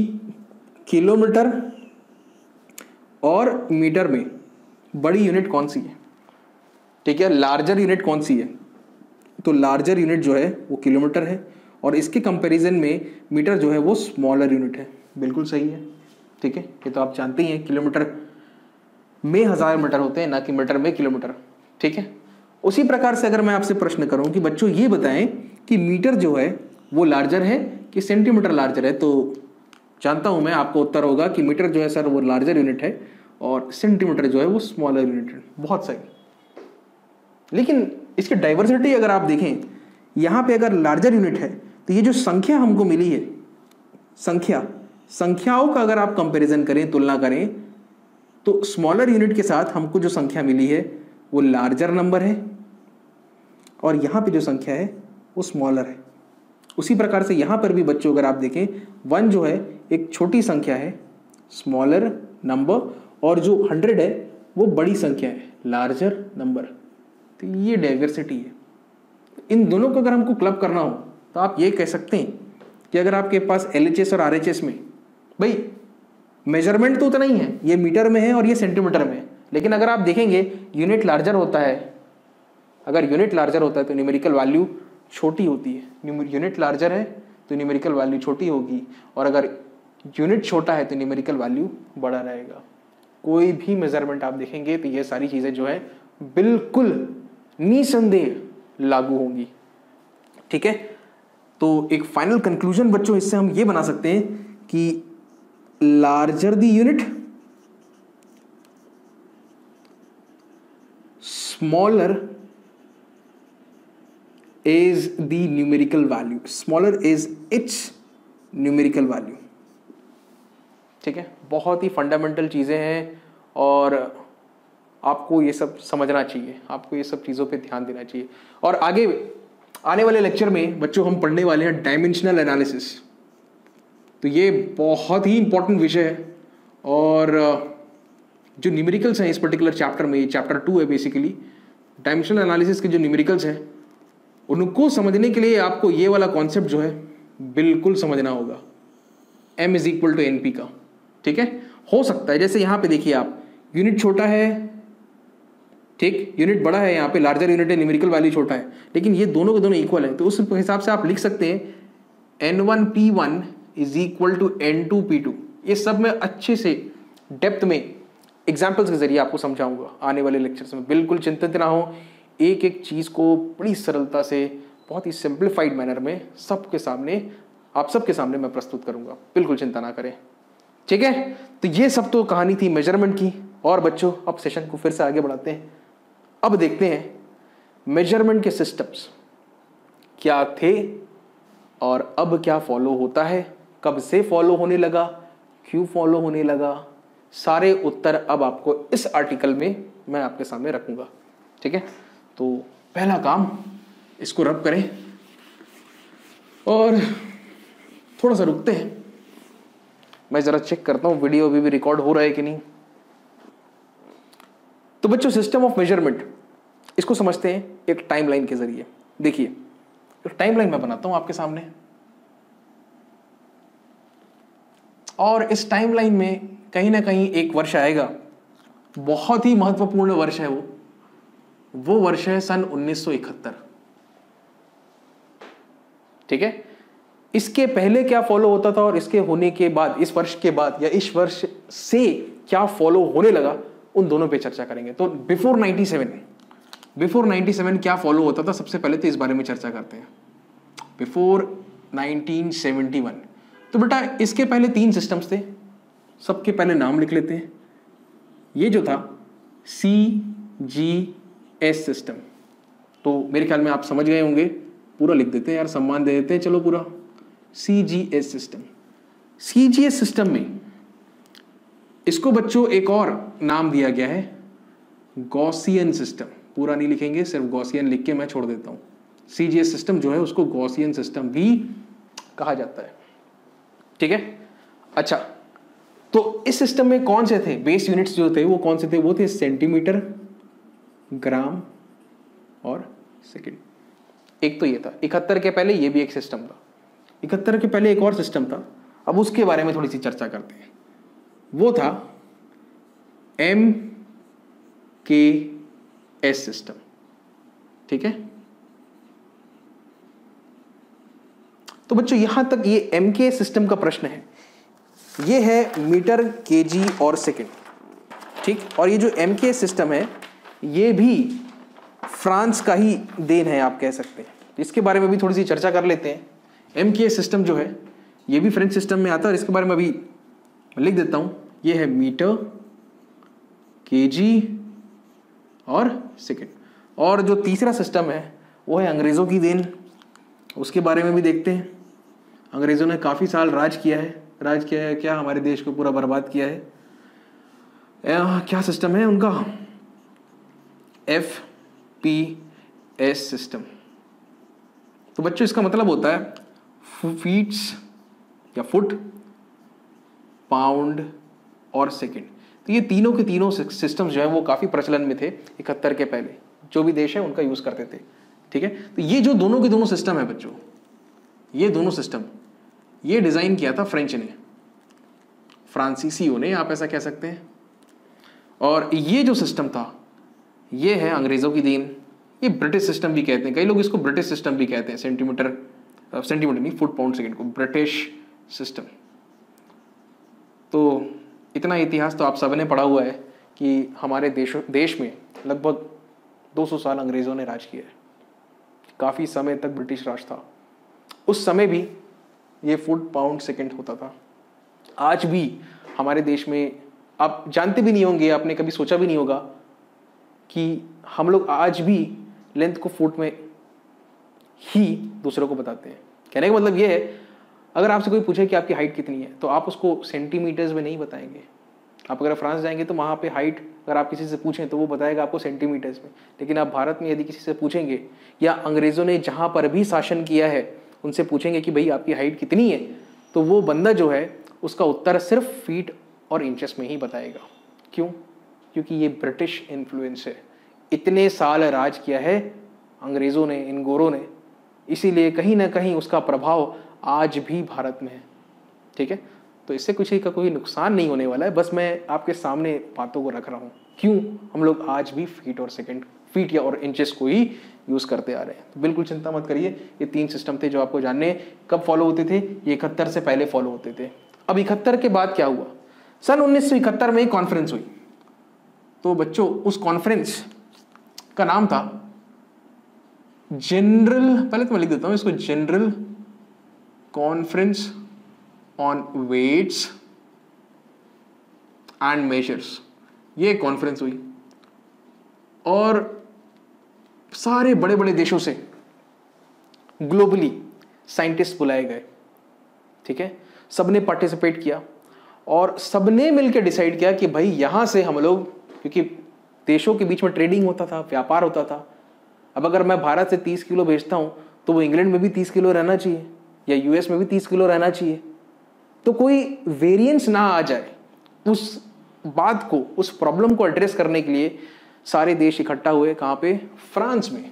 किलोमीटर और मीटर में बड़ी यूनिट कौन सी है, ठीक है, लार्जर यूनिट कौन सी है, तो लार्जर यूनिट जो है वो किलोमीटर है, और इसके कंपैरिजन में मीटर जो है वो स्मॉलर यूनिट है। बिल्कुल सही है, ठीक है। ये तो आप जानते ही हैं, किलोमीटर में 1000 मीटर होते हैं, ना कि मीटर में किलोमीटर, ठीक है। उसी प्रकार से अगर मैं आपसे प्रश्न करूं कि बच्चों ये बताएं कि मीटर जो है वो लार्जर है कि सेंटीमीटर लार्जर है, तो जानता हूं मैं आपको उत्तर होगा कि मीटर जो है सर वो लार्जर यूनिट है और सेंटीमीटर जो है वो स्मॉलर यूनिट है। बहुत सही। लेकिन इसकी डाइवर्सिटी अगर आप देखें, यहाँ पे अगर लार्जर यूनिट है तो ये जो संख्या हमको मिली है, संख्याओं का अगर आप कंपेरिजन करें, तुलना करें, तो स्मॉलर यूनिट के साथ हमको जो संख्या मिली है वो लार्जर नंबर है, और यहाँ पे जो संख्या है वो स्मॉलर है। उसी प्रकार से यहाँ पर भी बच्चों अगर आप देखें, 1 जो है एक छोटी संख्या है, स्मॉलर नंबर, और जो 100 है वो बड़ी संख्या है, लार्जर नंबर। तो ये डाइवर्सिटी है। इन दोनों को अगर हमको क्लब करना हो तो आप ये कह सकते हैं कि अगर आपके पास LHS और RHS में भाई मेजरमेंट तो उतना ही है, ये मीटर में है और ये सेंटीमीटर में है, लेकिन अगर आप देखेंगे यूनिट लार्जर होता है, अगर यूनिट लार्जर होता है तो न्यूमेरिकल वैल्यू छोटी होती है। यूनिट लार्जर है तो न्यूमेरिकल वैल्यू छोटी होगी, और अगर यूनिट छोटा है तो न्यूमेरिकल वैल्यू बड़ा रहेगा। कोई भी मेजरमेंट आप देखेंगे तो ये सारी चीज़ें जो है बिल्कुल निसंदेह लागू होंगी, ठीक है। तो एक फाइनल कंक्लूजन बच्चों इससे हम ये बना सकते हैं कि larger the unit, smaller is the numerical value, smaller is its numerical value, ठीक है। बहुत ही फंडामेंटल चीज़ें हैं और आपको ये सब समझना चाहिए, आपको ये सब चीज़ों पे ध्यान देना चाहिए। और आगे आने वाले लेक्चर में बच्चों हम पढ़ने वाले हैं डायमेंशनल एनालिसिस। तो ये बहुत ही इंपॉर्टेंट विषय है, और जो न्यूमेरिकल्स हैं इस पर्टिकुलर चैप्टर में, ये चैप्टर 2 है बेसिकली, डायमेंशनल एनालिसिस के जो न्यूमेरिकल्स हैं उनको समझने के लिए आपको ये वाला कॉन्सेप्ट जो है बिल्कुल समझना होगा, m = NP का, ठीक है। हो सकता है जैसे यहाँ पे देखिए आप, यूनिट छोटा है, ठीक, यूनिट बड़ा है, यहाँ पे लार्जर यूनिट है, न्यूमेरिकल वैल्यू छोटा है, लेकिन ये दोनों के दोनों इक्वल है, तो उस हिसाब से आप लिख सकते हैं N1P1 = N2P2। ये सब मैं अच्छे से डेप्थ में एग्जाम्पल्स के जरिए आपको समझाऊंगा आने वाले लेक्चर्स में। बिल्कुल चिंतित ना हो, एक एक चीज़ को बड़ी सरलता से, बहुत ही सिंप्लीफाइड मैनर में सबके सामने, आप सबके सामने मैं प्रस्तुत करूंगा, बिल्कुल चिंता ना करें, ठीक है। तो ये सब तो कहानी थी मेजरमेंट की। और बच्चों अब सेशन को फिर से आगे बढ़ाते हैं, अब देखते हैं मेजरमेंट के सिस्टम्स क्या थे और अब क्या फॉलो होता है, कब से फॉलो होने लगा, क्यों फॉलो होने लगा, सारे उत्तर अब आपको इस आर्टिकल में मैं आपके सामने रखूंगा, ठीक है। तो पहला काम, इसको रब करें और थोड़ा सा रुकते हैं, मैं ज़रा चेक करता हूँ वीडियो अभी भी रिकॉर्ड हो रहा है कि नहीं। तो बच्चों सिस्टम ऑफ मेजरमेंट, इसको समझते हैं एक टाइमलाइन के ज़रिए। देखिए जो टाइमलाइन मैं बनाता हूं आपके सामने, और इस टाइमलाइन में कहीं ना कहीं एक वर्ष आएगा, बहुत ही महत्वपूर्ण वर्ष है वो वर्ष है सन 1971। ठीक है, इसके पहले क्या फॉलो होता था और इसके होने के बाद, इस वर्ष के बाद या इस वर्ष से क्या फॉलो होने लगा, उन दोनों पे चर्चा करेंगे। तो बिफोर 97 क्या फॉलो होता था, सबसे पहले तो इस बारे में चर्चा करते हैं। बिफोर 1971, तो बेटा इसके पहले तीन सिस्टम्स थे। सबके पहले नाम लिख लेते हैं। ये जो था CGS सिस्टम, तो मेरे ख्याल में आप समझ गए होंगे, पूरा लिख देते हैं यार, सम्मान दे देते हैं, चलो पूरा CGS सिस्टम। CGS सिस्टम में इसको बच्चों एक और नाम दिया गया है, गॉसियन सिस्टम। पूरा नहीं लिखेंगे, सिर्फ गॉसियन लिख के मैं छोड़ देता हूँ। CGS सिस्टम जो है उसको गॉसियन सिस्टम भी कहा जाता है। ठीक है, अच्छा तो इस सिस्टम में कौन से थे बेस यूनिट्स, जो थे वो कौन से थे, वो थे सेंटीमीटर, ग्राम और सेकेंड। एक तो ये था 71 के पहले, ये भी एक सिस्टम था। 71 के पहले एक और सिस्टम था, अब उसके बारे में थोड़ी सी चर्चा करते हैं। वो था MKS सिस्टम। ठीक है, तो बच्चों यहां तक ये MKS सिस्टम का प्रश्न है, ये है मीटर, केजी और सेकेंड। ठीक, और ये जो MKS सिस्टम है ये भी फ्रांस का ही देन है, आप कह सकते हैं। इसके बारे में भी थोड़ी सी चर्चा कर लेते हैं। MKS सिस्टम जो है ये भी फ्रेंच सिस्टम में आता है, और इसके बारे में अभी लिख देता हूँ। ये है मीटर, केजी और सेकेंड। और जो तीसरा सिस्टम है वो है अंग्रेज़ों की देन, उसके बारे में भी देखते हैं। अंग्रेज़ों ने काफ़ी साल राज किया है, क्या हमारे देश को पूरा बर्बाद किया है। क्या सिस्टम है उनका, FPS सिस्टम। तो बच्चों इसका मतलब होता है फीट्स या फुट, पाउंड और सेकेंड। तो ये तीनों के तीनों सिस्टम्स जो है वो काफ़ी प्रचलन में थे 71 के पहले, जो भी देश है उनका यूज़ करते थे। ठीक है, तो ये जो दोनों के दोनों सिस्टम है बच्चों, ये दोनों सिस्टम ये डिज़ाइन किया था फ्रेंच ने, फ्रांसीसियों ने, आप ऐसा कह सकते हैं। और ये जो सिस्टम था ये है अंग्रेज़ों की देन, ये ब्रिटिश सिस्टम भी कहते हैं, कई लोग इसको ब्रिटिश सिस्टम भी कहते हैं। सेंटीमीटर नहीं, फुट पाउंड सेकेंड को ब्रिटिश सिस्टम। तो इतना इतिहास तो आप सबने पढ़ा हुआ है कि हमारे देश में लगभग 200 साल अंग्रेज़ों ने राज किया है, काफ़ी समय तक ब्रिटिश राज था। उस समय भी ये फुट पाउंड सेकेंड होता था। आज भी हमारे देश में आप जानते भी नहीं होंगे, आपने कभी सोचा भी नहीं होगा कि हम लोग आज भी लेंथ को फुट में ही दूसरों को बताते हैं। कहने का मतलब ये है, अगर आपसे कोई पूछे कि आपकी हाइट कितनी है तो आप उसको सेंटीमीटर्स में नहीं बताएंगे। आप अगर फ्रांस जाएंगे तो वहाँ पे हाइट अगर आप किसी से पूछें तो वो बताएगा आपको सेंटीमीटर्स में। लेकिन आप भारत में यदि किसी से पूछेंगे, या अंग्रेज़ों ने जहाँ पर भी शासन किया है उनसे पूछेंगे कि भाई आपकी हाइट कितनी है, तो वो बंदा जो है उसका उत्तर सिर्फ फीट और इंचेस में ही बताएगा। क्यों? क्योंकि ये ब्रिटिश इन्फ्लुएंस है, इतने साल राज किया है अंग्रेज़ों ने, इन गोरों ने, इसीलिए कहीं ना कहीं उसका प्रभाव आज भी भारत में है। ठीक है, तो इससे कुछ ही का कोई नुकसान नहीं होने वाला है, बस मैं आपके सामने बातों को रख रहा हूँ क्यों हम लोग आज भी फीट और सेकेंड, फीट या और इंचेस को ही यूज़ करते आ रहे हैं। तो बिल्कुल चिंता मत करिए, ये तीन सिस्टम थे जो आपको जानने। कब फॉलो होते थे? ये 71 से पहले फॉलो होते थे। अब 71 के बाद क्या हुआ? सन 1971 में एक कॉन्फ्रेंस हुई। तो बच्चों उस कॉन्फ्रेंस का नाम था जनरल, पहले तो मैं लिख देता हूँ इसको, general conference on weights and measures. ये कॉन्फ्रेंस हुई और सारे बड़े बड़े देशों से ग्लोबली साइंटिस्ट बुलाए गए। ठीक है, सबने पार्टिसिपेट किया और सबने मिलकर डिसाइड किया कि भाई यहाँ से हम लोग, क्योंकि देशों के बीच में ट्रेडिंग होता था, व्यापार होता था। अब अगर मैं भारत से 30 किलो भेजता हूँ तो वो इंग्लैंड में भी 30 किलो रहना चाहिए या US में भी 30 किलो रहना चाहिए, तो कोई वेरिएंस ना आ जाए। उस बात को, उस प्रॉब्लम को एड्रेस करने के लिए सारे देश इकट्ठा हुए। कहाँ पे? फ्रांस में।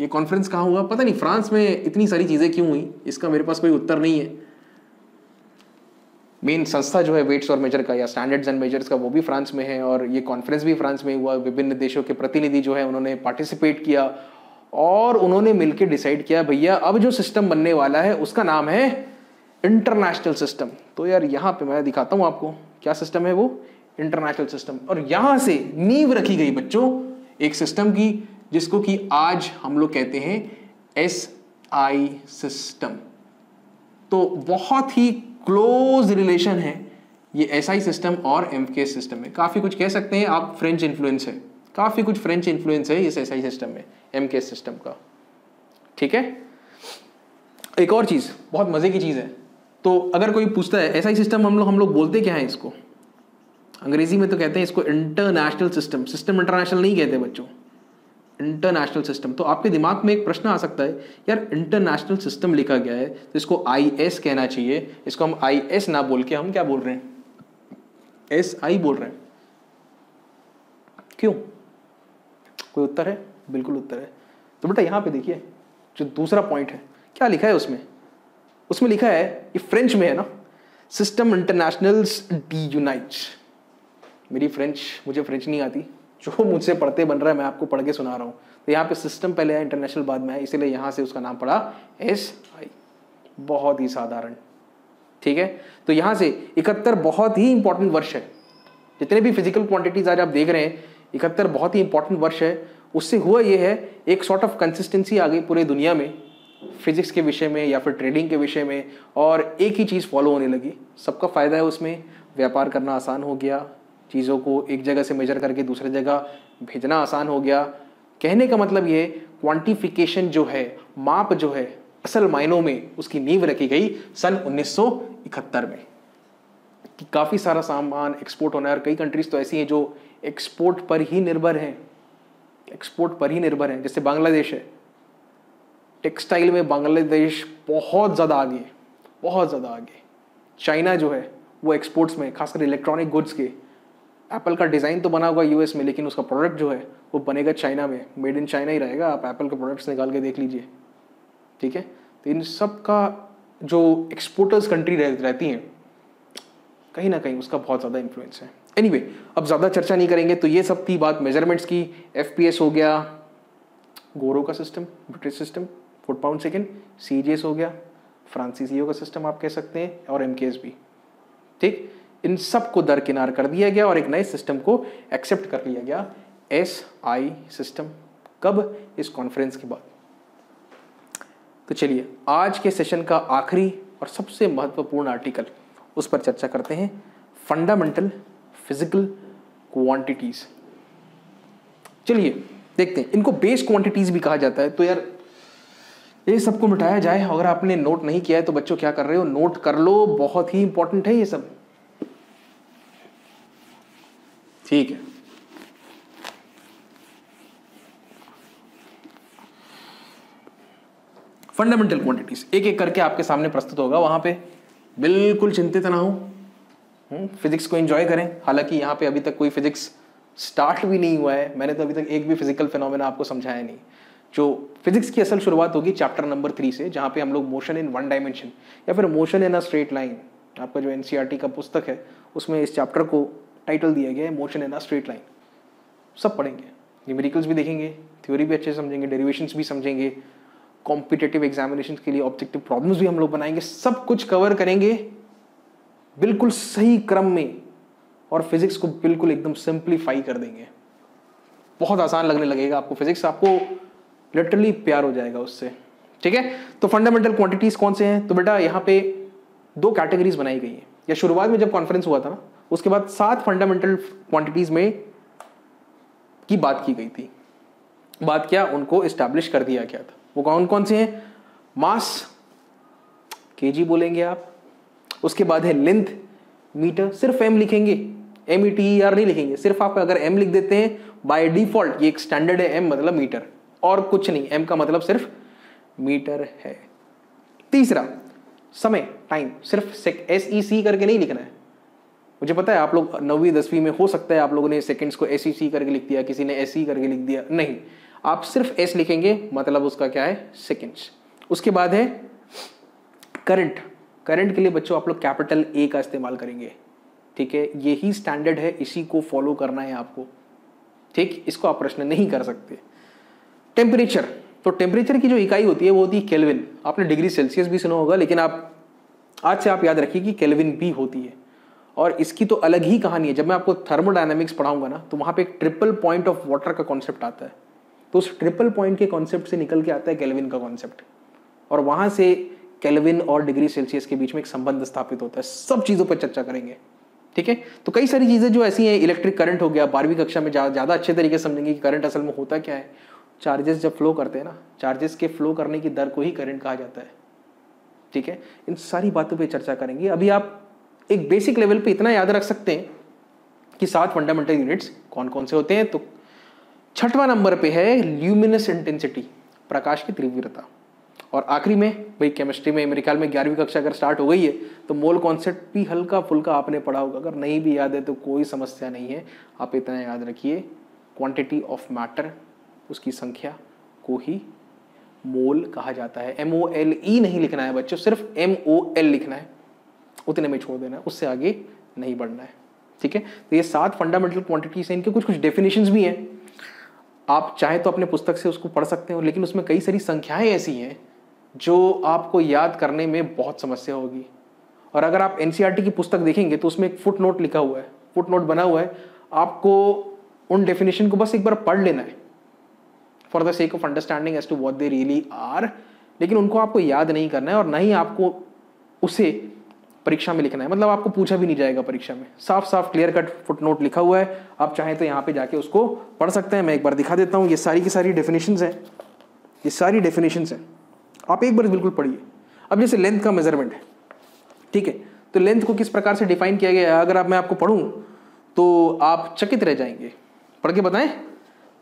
ये कॉन्फ्रेंस कहाँ हुआ, पता नहीं फ्रांस में इतनी सारी चीज़ें क्यों हुई, इसका मेरे पास कोई उत्तर नहीं है। मेन संस्था जो है वेट्स और मेजर का या स्टैंडर्ड्स एंड मेजर्स का वो भी फ्रांस में है और ये कॉन्फ्रेंस भी फ्रांस में हुआ। विभिन्न देशों के प्रतिनिधि जो है उन्होंने पार्टिसिपेट किया और उन्होंने मिलकर डिसाइड किया भैया अब जो सिस्टम बनने वाला है उसका नाम है इंटरनेशनल सिस्टम। तो यार यहाँ पे मैं दिखाता हूँ आपको क्या सिस्टम है वो इंटरनेशनल सिस्टम। और यहाँ से नींव रखी गई बच्चों एक सिस्टम की जिसको कि आज हम लोग कहते हैं SI सिस्टम। तो बहुत ही क्लोज रिलेशन है ये SI सिस्टम और MK सिस्टम में। काफ़ी कुछ कह सकते हैं आप, फ्रेंच इन्फ्लुएंस है, काफ़ी कुछ फ्रेंच इन्फ्लुएंस है इस SI सिस्टम में MK सिस्टम का। ठीक है, एक और चीज़ बहुत मज़े की चीज़ है। तो अगर कोई पूछता है SI सिस्टम हम लोग बोलते क्या है इसको, अंग्रेजी में तो कहते हैं इसको इंटरनेशनल सिस्टम। सिस्टम इंटरनेशनल नहीं कहते बच्चों, इंटरनेशनल सिस्टम। तो आपके दिमाग में एक प्रश्न आ सकता है यार इंटरनेशनल सिस्टम लिखा गया है तो इसको IS कहना चाहिए, इसको हम IS ना बोल के हम क्या बोल रहे हैं SI बोल रहे हैं, क्यों? कोई उत्तर है? बिल्कुल उत्तर है। तो बेटा यहाँ पे देखिए जो दूसरा पॉइंट है क्या लिखा है उसमें, उसमें लिखा है ये फ्रेंच में है ना, सिस्टम इंटरनेशनल्स डी यूनाइट्स। मेरी फ्रेंच, मुझे फ्रेंच नहीं आती, जो मुझसे पढ़ते बन रहा है मैं आपको पढ़ के सुना रहा हूँ। तो यहाँ पे सिस्टम पहले है, इंटरनेशनल बाद में है, इसीलिए यहाँ से उसका नाम पड़ा SI। बहुत ही साधारण, ठीक है। तो यहाँ से 71 बहुत ही इंपॉर्टेंट वर्ष है, जितने भी फिजिकल क्वांटिटीज आज आप देख रहे हैं 71 बहुत ही इंपॉर्टेंट वर्ष है। उससे हुआ ये है एक सॉर्ट ऑफ कंसिस्टेंसी आ गई पूरे दुनिया में फिजिक्स के विषय में या फिर ट्रेडिंग के विषय में, और एक ही चीज़ फॉलो होने लगी, सबका फायदा है उसमें, व्यापार करना आसान हो गया, चीज़ों को एक जगह से मेजर करके दूसरी जगह भेजना आसान हो गया। कहने का मतलब ये क्वांटिफिकेशन जो है, माप जो है, असल मायनों में उसकी नींव रखी गई सन 1971 में कि काफ़ी सारा सामान एक्सपोर्ट होना है। और कई कंट्रीज़ तो ऐसी हैं जो एक्सपोर्ट पर ही निर्भर हैं, एक्सपोर्ट पर ही निर्भर हैं, जैसे बांग्लादेश है। टेक्सटाइल में बांग्लादेश बहुत ज़्यादा आगे, बहुत ज़्यादा आगे। चाइना जो है वो एक्सपोर्ट्स में खासकर इलेक्ट्रॉनिक गुड्स के, एप्पल का डिज़ाइन तो बना होगा US में लेकिन उसका प्रोडक्ट जो है वो बनेगा चाइना में, मेड इन चाइना ही रहेगा। आप एप्पल के प्रोडक्ट्स निकाल के देख लीजिए, ठीक है। तो इन सब का जो एक्सपोर्टर्स कंट्री रहती हैं कहीं ना कहीं उसका बहुत ज़्यादा इन्फ्लुएंस है। एनीवे, अब ज़्यादा चर्चा नहीं करेंगे। तो ये सब थी बात मेजरमेंट्स की। FPS हो गया गोरो का system, British system, foot pound second, CGS हो गया फ्रांसीसियो का सिस्टम आप कह सकते हैं, और MKS भी, ठीक। इन सब को दरकिनार कर दिया गया और एक नए सिस्टम को एक्सेप्ट कर लिया गया SI सिस्टम। कब? इस कॉन्फ्रेंस के बाद। तो चलिए आज के सेशन का आखिरी और सबसे महत्वपूर्ण आर्टिकल, उस पर चर्चा करते हैं, फंडामेंटल फिजिकल क्वांटिटीज। चलिए देखते हैं, इनको बेस क्वांटिटीज भी कहा जाता है। तो यार ये सबको मिटाया जाए, अगर आपने नोट नहीं किया है तो बच्चों क्या कर रहे हो, नोट कर लो, बहुत ही इंपॉर्टेंट है ये सब, ठीक है। फंडामेंटल क्वांटिटीज एक एक करके आपके सामने प्रस्तुत होगा, वहां पे बिल्कुल चिंतित ना हो, फिजिक्स को एंजॉय करें। हालांकि यहाँ पे अभी तक कोई फिजिक्स स्टार्ट भी नहीं हुआ है, मैंने तो अभी तक एक भी फिजिकल फिनोमेना आपको समझाया नहीं। जो फिजिक्स की असल शुरुआत होगी चैप्टर नंबर 3 से, जहाँ पे हम लोग मोशन इन वन डायमेंशन या फिर motion in a straight line, आपका जो NCERT का पुस्तक है उसमें इस चैप्टर को टाइटल दिया गया है motion in a straight line. सब पढ़ेंगे, न्यूमेरिकल्स भी देखेंगे, थ्योरी भी अच्छे से समझेंगे, डेरिवेशंस भी समझेंगे, कॉम्पिटिटिव एग्जामिनेशन के लिए ऑब्जेक्टिव प्रॉब्लम्स भी हम लोग बनाएंगे, सब कुछ कवर करेंगे बिल्कुल सही क्रम में, और फिजिक्स को बिल्कुल एकदम सिंप्लीफाई कर देंगे। बहुत आसान लगने लगेगा आपको फिजिक्स, आपको लिटरली प्यार हो जाएगा उससे, ठीक है। तो फंडामेंटल क्वांटिटीज कौन से हैं? तो बेटा यहाँ पे 2 कैटेगरीज बनाई गई है, या शुरुआत में जब कॉन्फ्रेंस हुआ था ना उसके बाद 7 फंडामेंटल क्वांटिटीज में की बात की गई थी, बात क्या उनको एस्टैब्लिश कर दिया गया था। वो कौन कौन से हैं? मास kg बोलेंगे आप, उसके बाद है लेंथ मीटर, सिर्फ m लिखेंगे, METER नहीं लिखेंगे, सिर्फ आप अगर m लिख देते हैं बाय डिफॉल्ट, ये एक स्टैंडर्ड है, m मतलब मीटर और कुछ नहीं, m का मतलब सिर्फ मीटर है। तीसरा समय, टाइम, सिर्फ SEC करके नहीं लिखना है। मुझे पता है आप लोग 9वीं 10वीं में हो सकता है आप लोगों ने सेकंड्स को SEC करके लिख दिया, किसी ने SE करके लिख दिया, नहीं, आप सिर्फ एस लिखेंगे मतलब उसका क्या है सेकेंड्स। उसके बाद है करंट। करंट के लिए बच्चों आप लोग कैपिटल ए का इस्तेमाल करेंगे, ठीक है, यही स्टैंडर्ड है, इसी को फॉलो करना है आपको, ठीक, इसको आप प्रश्न नहीं कर सकते। टेम्परेचर, तो टेम्परेचर की जो इकाई होती है वो होती है केल्विन। आपने डिग्री सेल्सियस भी सुना होगा, लेकिन आप आज से आप याद रखिए कि केल्विन भी होती है। और इसकी तो अलग ही कहानी है, जब मैं आपको थर्मोडायनेमिक्स पढ़ाऊंगा ना तो वहाँ पे एक ट्रिपल पॉइंट ऑफ वाटर का कॉन्सेप्ट आता है, तो उस ट्रिपल पॉइंट के कॉन्सेप्ट से निकल के आता है केल्विन का कॉन्सेप्ट, और वहाँ से केल्विन और डिग्री सेल्सियस के बीच में एक संबंध स्थापित होता है। सब चीज़ों पर चर्चा करेंगे, ठीक है। तो कई सारी चीज़ें जो ऐसी हैं, इलेक्ट्रिक करंट हो गया, 12वीं कक्षा में ज़्यादा अच्छे तरीके से समझेंगे कि करंट असल में होता क्या है। चार्जेस जब फ्लो करते हैं ना, चार्जेस के फ्लो करने की दर को ही करंट कहा जाता है, ठीक है। इन सारी बातों पे चर्चा करेंगे। अभी आप एक बेसिक लेवल पे इतना याद रख सकते हैं कि 7 फंडामेंटल यूनिट्स कौन कौन से होते हैं। तो छठवां नंबर पे है ल्यूमिनस इंटेंसिटी, प्रकाश की तीव्रता। और आखिरी में भाई केमिस्ट्री में मेरे ख्याल में 11वीं कक्षा अगर स्टार्ट हो गई है तो मोल कॉन्सेप्ट भी हल्का फुल्का आपने पढ़ा होगा, अगर नहीं भी याद है तो कोई समस्या नहीं है। आप इतना याद रखिए, क्वांटिटी ऑफ मैटर, उसकी संख्या को ही मोल कहा जाता है। MOLE नहीं लिखना है बच्चों, सिर्फ MOL लिखना है, उतने में छोड़ देना है, उससे आगे नहीं बढ़ना है, ठीक है। तो ये 7 फंडामेंटल क्वांटिटीज हैं, इनके कुछ कुछ डेफिनेशंस भी हैं, आप चाहे तो अपने पुस्तक से उसको पढ़ सकते हैं, लेकिन उसमें कई सारी संख्याएं ऐसी हैं जो आपको याद करने में बहुत समस्या होगी। और अगर आप NCERT की पुस्तक देखेंगे तो उसमें एक फुटनोट लिखा हुआ है, फुटनोट बना हुआ है, आपको उन डेफिनेशन को बस एक बार पढ़ लेना है for the sake of understanding as to what they really are, लेकिन उनको आपको याद नहीं करना है और ना ही आपको उसे परीक्षा में लिखना है, मतलब आपको पूछा भी नहीं जाएगा परीक्षा में। साफ साफ क्लियर कट फुटनोट लिखा हुआ है, आप चाहें तो यहाँ पे जाके उसको पढ़ सकते हैं। मैं एक बार दिखा देता हूँ, ये सारी की सारी डेफिनेशंस हैं, ये सारी डेफिनेशंस हैं, आप एक बार बिल्कुल पढ़िए। अब जैसे लेंथ का मेजरमेंट है, ठीक है, तो लेंथ को किस प्रकार से डिफाइन किया गया है, अगर आप मैं आपको पढ़ूँ तो आप चकित रह जाएंगे। पढ़ के बताएं,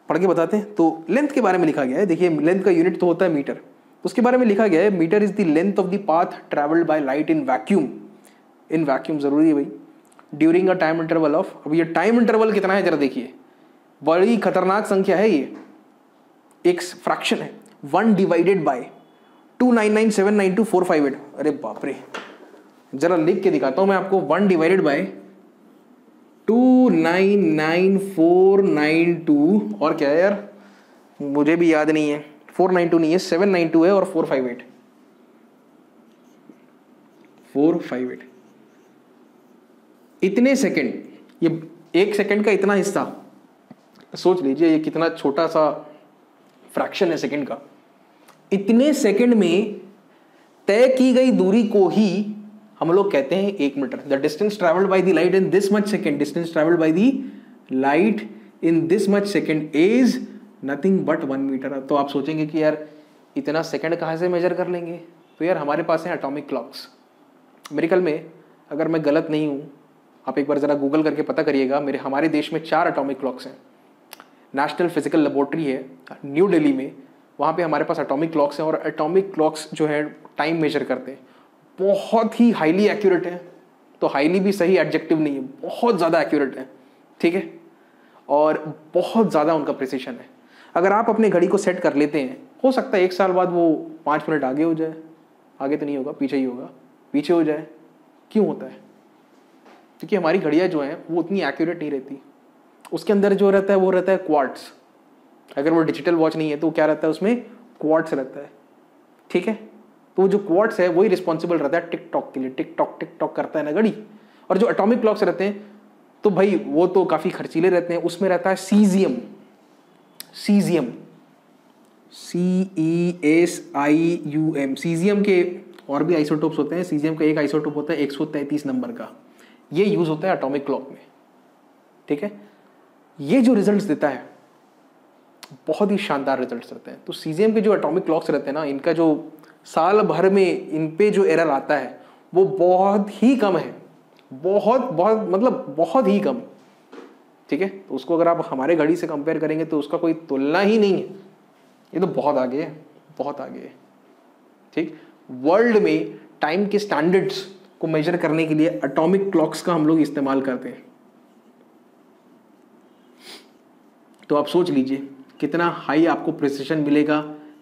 पढ़ के बताते हैं। तो लेंथ के बारे में लिखा गया है, देखिए लेंथ का यूनिट तो होता है मीटर, उसके बारे में लिखा गया है metre is the length of the path travelled by light in vacuum. In vacuum जरूरी है भाई, during a time interval of, अब ये टाइम इंटरवल कितना है जरा देखिए, बड़ी खतरनाक संख्या है ये, एक फ्रैक्शन है 1/299792458। अरे बाप रे, जरा लिख के दिखाता हूँ मैं आपको, 1/29949 और क्या है यार मुझे भी याद नहीं है, 492 नहीं है, 792 है और 458। इतने सेकंड, ये एक सेकंड का इतना हिस्सा सोच लीजिए, ये कितना छोटा सा फ्रैक्शन है सेकंड का। इतने सेकंड में तय की गई दूरी को ही हम लोग कहते हैं 1 metre. The distance travelled by the light in this much second, distance travelled by the light in this much second is nothing but 1 metre. तो आप सोचेंगे कि यार इतना सेकंड कहाँ से मेजर कर लेंगे, तो यार हमारे पास है एटॉमिक क्लॉक्स। मेरे ख्याल में अगर मैं गलत नहीं हूँ, आप एक बार ज़रा गूगल करके पता करिएगा, मेरे हमारे देश में 4 एटॉमिक क्लॉक्स हैं। नेशनल फिजिकल लेबोरेटरी है न्यू दिल्ली में, वहाँ पे हमारे पास एटॉमिक क्लॉक्स हैं और एटॉमिक क्लॉक्स जो है टाइम मेजर करते हैं, बहुत ही हाईली एक्यूरेट है, तो हाईली भी सही एडजेक्टिव नहीं है, बहुत ज़्यादा एक्यूरेट है, ठीक है, और बहुत ज़्यादा उनका प्रिसिशन है। अगर आप अपने घड़ी को सेट कर लेते हैं, हो सकता है 1 साल बाद वो 5 मिनट आगे हो जाए, आगे तो नहीं होगा, पीछे ही होगा, पीछे हो जाए। क्यों होता है? क्योंकि हमारी घड़ियाँ जो हैं वो उतनी एक्यूरेट नहीं रहती, उसके अंदर जो रहता है वो रहता है क्वार्ट्स। अगर वो डिजिटल वॉच नहीं है तो क्या रहता है उसमें, क्वार्ट्स रहता है, ठीक है। तो वो जो क्वार्ट्स है वही रिस्पॉन्सिबल रहता है टिक टॉक के लिए, टिक टॉक करता है ना घड़ी। और जो एटॉमिक क्लॉक्स रहते हैं तो भाई वो तो काफ़ी खर्चीले रहते हैं, उसमें रहता है सीजियम, सीजियम CESIUM। सीजियम के और भी आइसोटोप्स होते हैं, सीजियम का एक आइसोटोप होता है 133 नंबर का, ये यूज़ होता है एटॉमिक क्लॉक में, ठीक है। ये जो रिजल्ट्स देता है बहुत ही शानदार रिजल्ट्स रहते हैं। तो सीजियम के जो एटॉमिक क्लॉक्स रहते हैं ना, इनका जो साल भर में इन पे जो एरर आता है वो बहुत ही कम है, बहुत मतलब बहुत ही कम, ठीक है। तो उसको अगर आप हमारे घड़ी से कंपेयर करेंगे तो उसका कोई तुलना ही नहीं है, ये तो बहुत आगे है, बहुत आगे है, ठीक। वर्ल्ड में टाइम के स्टैंडर्ड्स को मेजर करने के लिए एटॉमिक क्लॉक्स का हम लोग इस्तेमाल करते हैं। तो आप सोच लीजिए कितना हाई आपको प्रिसिशन मिलेगा,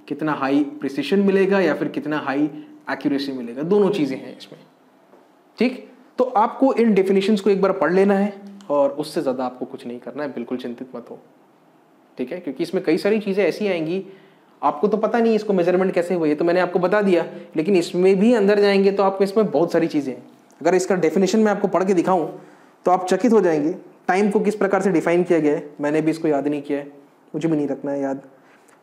कितना हाई प्रिसिशन मिलेगा या फिर कितना हाई एक्यूरेसी मिलेगा, दोनों चीज़ें हैं इसमें। ठीक, तो आपको इन डेफिनेशंस को एक बार पढ़ लेना है और उससे ज़्यादा आपको कुछ नहीं करना है, बिल्कुल चिंतित मत हो। ठीक है, क्योंकि इसमें कई सारी चीज़ें ऐसी आएंगी आपको तो पता नहीं इसको मेजरमेंट कैसे हुआ, ये तो मैंने आपको बता दिया, लेकिन इसमें भी अंदर जाएंगे तो आपको इसमें बहुत सारी चीज़ें हैं। अगर इसका डेफिनेशन मैं आपको पढ़ के दिखाऊँ तो आप चकित हो जाएंगे। टाइम को किस प्रकार से डिफाइन किया गया है, मैंने भी इसको याद नहीं किया है, मुझे भी नहीं रखना है याद।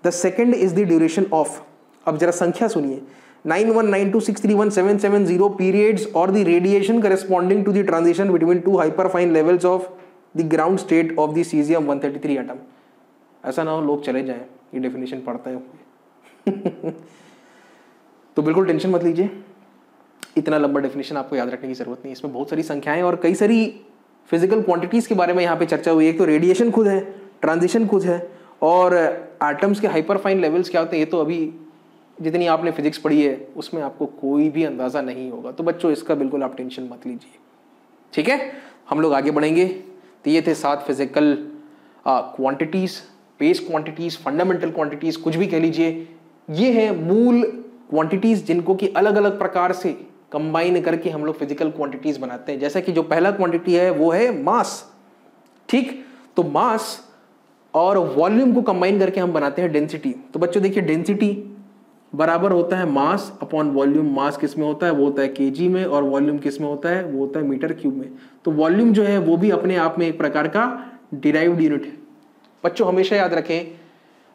The second is the duration of, अब जरा संख्या सुनिए, 9192631770 periods or the radiation corresponding to the transition between two hyperfine levels of the ground state of the cesium-133 atom। ऐसा ना हो लोग चले जाएं ये डेफिनेशन पढ़ते हैं तो बिल्कुल टेंशन मत लीजिए, इतना लंबा डेफिनेशन आपको याद रखने की जरूरत नहीं। इसमें बहुत सारी संख्याएं और कई सारी फिजिकल क्वांटिटीज के बारे में यहाँ पे चर्चा हुई है। एक तो रेडिएशन खुद है, ट्रांजिशन खुद है, और एटम्स के हाइपरफाइन लेवल्स क्या होते हैं ये तो अभी जितनी आपने फिजिक्स पढ़ी है उसमें आपको कोई भी अंदाज़ा नहीं होगा। तो बच्चों इसका बिल्कुल आप टेंशन मत लीजिए। ठीक है, हम लोग आगे बढ़ेंगे। तो ये थे 7 physical quantities, base quantities, fundamental quantities, कुछ भी कह लीजिए। ये हैं मूल क्वांटिटीज़ जिनको कि अलग अलग प्रकार से कंबाइन करके हम लोग फिजिकल क्वांटिटीज़ बनाते हैं। जैसा कि जो पहला क्वांटिटी है वो है मास। ठीक, तो मास और वॉल्यूम को कंबाइन करके हम बनाते हैं डेंसिटी। तो बच्चों देखिए, डेंसिटी बराबर होता है मास अपॉन वॉल्यूम। मास किस में होता है, वो होता है केजी में, और वॉल्यूम किस में होता है, वो होता है मीटर क्यूब में। तो वॉल्यूम जो है वो भी अपने आप में एक प्रकार का डिराइव्ड यूनिट है। बच्चों हमेशा याद रखें,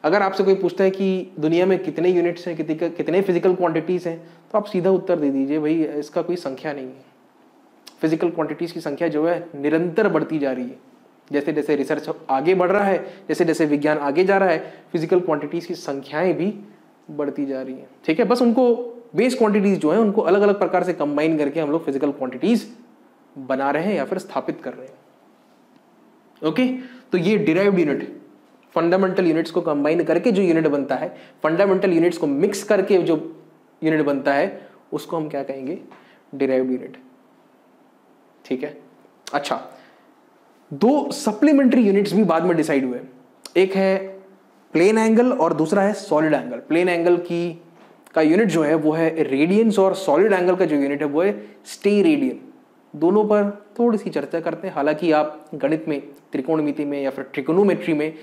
अगर आपसे कोई पूछता है कि दुनिया में कितने यूनिट्स हैं, कितने फिजिकल क्वांटिटीज़ हैं, तो आप सीधा उत्तर दे दीजिए भाई इसका कोई संख्या नहीं है। फिजिकल क्वांटिटीज़ की संख्या जो है निरंतर बढ़ती जा रही है। जैसे जैसे रिसर्च आगे बढ़ रहा है, जैसे जैसे विज्ञान आगे जा रहा है, फिजिकल क्वांटिटीज़ की संख्याएँ भी बढ़ती जा रही है। ठीक है, बस उनको बेस क्वांटिटीज जो है उनको अलग अलग प्रकार से कंबाइन करके हम लोग फिजिकल क्वांटिटीज बना रहे हैं या फिर स्थापित कर रहे हैं। ओके, तो ये डिराइव्ड यूनिट फंडामेंटल यूनिट्स को कंबाइन करके जो यूनिट बनता है, फंडामेंटल यूनिट्स को मिक्स करके जो यूनिट बनता है उसको हम क्या कहेंगे, डिराइव्ड यूनिट। ठीक है, अच्छा, दो सप्लीमेंट्री यूनिट्स भी बाद में डिसाइड हुए, एक है प्लेन एंगल और दूसरा है सॉलिड एंगल। प्लेन एंगल का यूनिट जो है वो है रेडियंस, और सॉलिड एंगल का जो यूनिट है वो है स्टे रेडियन। दोनों पर थोड़ी सी चर्चा करते हैं, हालांकि आप गणित में, त्रिकोणमिति में या फिर ट्रिकोनोमेट्री में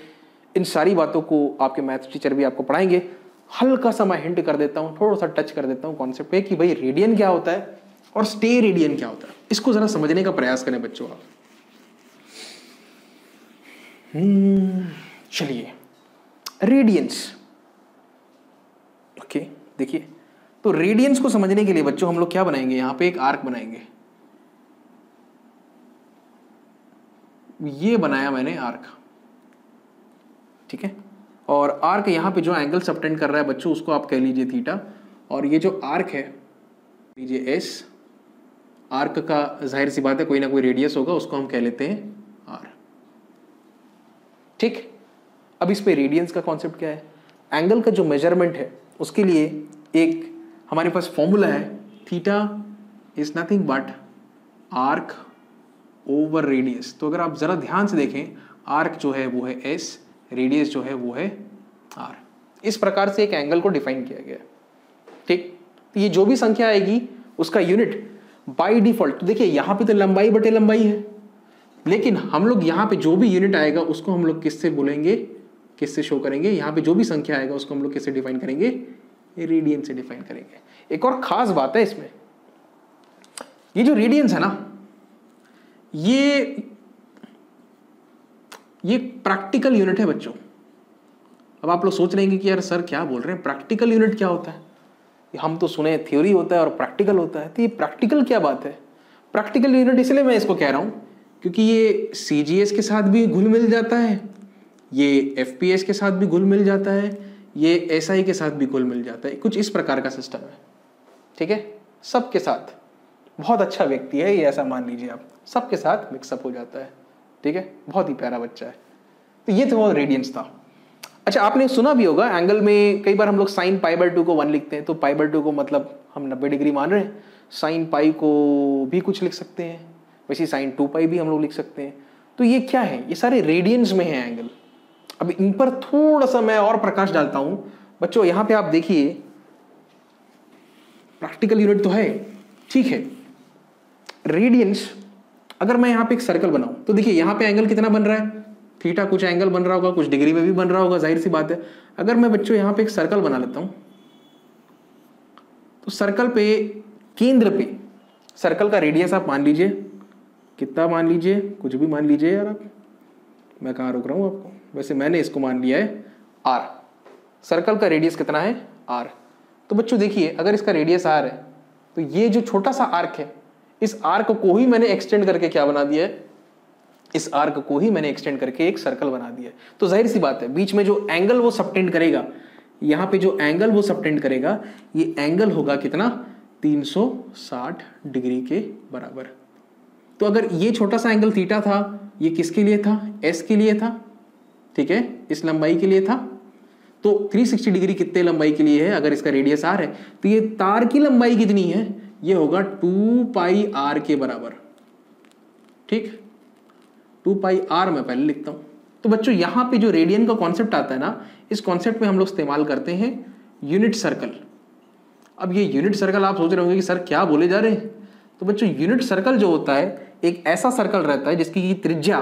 इन सारी बातों को आपके मैथ्स टीचर भी आपको पढ़ाएंगे। हल्का सा मैं हिंट कर देता हूँ, थोड़ा सा टच कर देता हूँ कॉन्सेप्ट पे कि भाई रेडियन क्या होता है और स्टे रेडियन क्या होता है, इसको जरा समझने का प्रयास करें बच्चों आप। चलिए, रेडियंस, ओके, देखिए, तो रेडियंस को समझने के लिए बच्चों हम लोग क्या बनाएंगे, यहां पे एक आर्क बनाएंगे। ये बनाया मैंने आर्क, ठीक है, और आर्क यहां पे जो एंगल सबटेंड कर रहा है बच्चों उसको आप कह लीजिए थीटा, और ये जो आर्क है लीजिए एस। आर्क का जाहिर सी बात है कोई ना कोई रेडियस होगा, उसको हम कह लेते हैं आर। ठीक, अब इस पे रेडियंस का कॉन्सेप्ट क्या है, एंगल का जो मेजरमेंट है उसके लिए एक हमारे पास फॉर्मूला है, theta is nothing but arc over radius. तो अगर आप जरा ध्यान से देखें, आर्क जो है वो है एस, रेडियस जो है वो है आर। इस प्रकार से एक एंगल को डिफाइन किया गया है। ठीक, तो ये जो भी संख्या आएगी उसका यूनिट बाय डिफॉल्ट, तो देखिए यहाँ पे तो लंबाई बटे लंबाई है, लेकिन हम लोग यहाँ पे जो भी यूनिट आएगा उसको हम लोग किससे बोलेंगे, किससे शो करेंगे, यहाँ पे जो भी संख्या आएगा उसको हम लोग किससे डिफाइन करेंगे, रेडियन से डिफाइन करेंगे। एक और खास बात है इसमें, ये जो रेडियंस है ना, ये प्रैक्टिकल यूनिट है बच्चों। अब आप लोग सोच रहे हैं कि यार सर क्या बोल रहे हैं, प्रैक्टिकल यूनिट क्या होता है, हम तो सुने थ्योरी होता है और प्रैक्टिकल होता है, तो ये प्रैक्टिकल क्या बात है। प्रैक्टिकल यूनिट इसलिए मैं इसको कह रहा हूँ क्योंकि ये CGS के साथ भी घुल मिल जाता है, ये FPS के साथ भी घुल मिल जाता है, ये SI के साथ भी घुल मिल जाता है, कुछ इस प्रकार का सिस्टम है। ठीक है, सबके साथ बहुत अच्छा व्यक्ति है ये, ऐसा मान लीजिए आप, सबके साथ मिक्सअप हो जाता है। ठीक है, बहुत ही प्यारा बच्चा है। तो ये तो रेडियंस था। अच्छा, आपने सुना भी होगा एंगल में कई बार हम लोग साइन π/2 को 1 लिखते हैं, तो π/2 को मतलब हम 90 डिग्री मान रहे हैं, साइन पाई को भी कुछ लिख सकते हैं, वैसे साइन 2π भी हम लोग लिख सकते हैं। तो ये क्या है, ये सारे रेडियंस में है एंगल। अब इन पर थोड़ा सा मैं और प्रकाश डालता हूं। बच्चों यहां पे आप देखिए, प्रैक्टिकल यूनिट तो है, ठीक है, रेडियंस। अगर मैं यहां पे एक सर्कल बनाऊं तो देखिए यहां पे एंगल कितना बन रहा है, थीटा, कुछ एंगल बन रहा होगा, कुछ डिग्री में भी बन रहा होगा, जाहिर सी बात है। अगर मैं बच्चों यहां पे एक सर्कल बना लेता हूं तो सर्कल पे, केंद्र पे, सर्कल का रेडियस आप मान लीजिए कितना, मान लीजिए कुछ भी मान लीजिए यार आप, मैं कहाँ रोक रहा हूँ आपको, वैसे मैंने इसको मान लिया है r। सर्कल का रेडियस कितना है, r। तो बच्चों देखिए अगर इसका रेडियस r है तो ये जो छोटा सा आर्क है, इस आर्क को ही मैंने एक्सटेंड करके क्या बना दिया है, इस आर्क को ही मैंने एक्सटेंड करके एक सर्कल बना दिया है। तो जाहिर सी बात है बीच में जो एंगल वो सबटेंड करेगा, यहाँ पे जो एंगल वो सबटेंड करेगा, ये एंगल होगा कितना, 360 डिग्री के बराबर। तो अगर ये छोटा सा एंगल थीटा था, ये किसके लिए था, एस के लिए था, ठीक है, इस लंबाई के लिए था। तो 360 डिग्री कितने लंबाई के लिए है, अगर इसका रेडियस आर है तो ये तार की लंबाई कितनी है, ये होगा 2πr के बराबर, ठीक, 2πr मैं पहले लिखता हूं। तो बच्चों यहां पे जो रेडियन का कॉन्सेप्ट आता है ना, इस कॉन्सेप्ट में हम लोग इस्तेमाल करते हैं यूनिट सर्कल। अब ये यूनिट सर्कल आप सोच रहे होंगे कि सर क्या बोले जा रहे हैं, तो बच्चों यूनिट सर्कल जो होता है, एक ऐसा सर्कल रहता है जिसकी त्रिज्या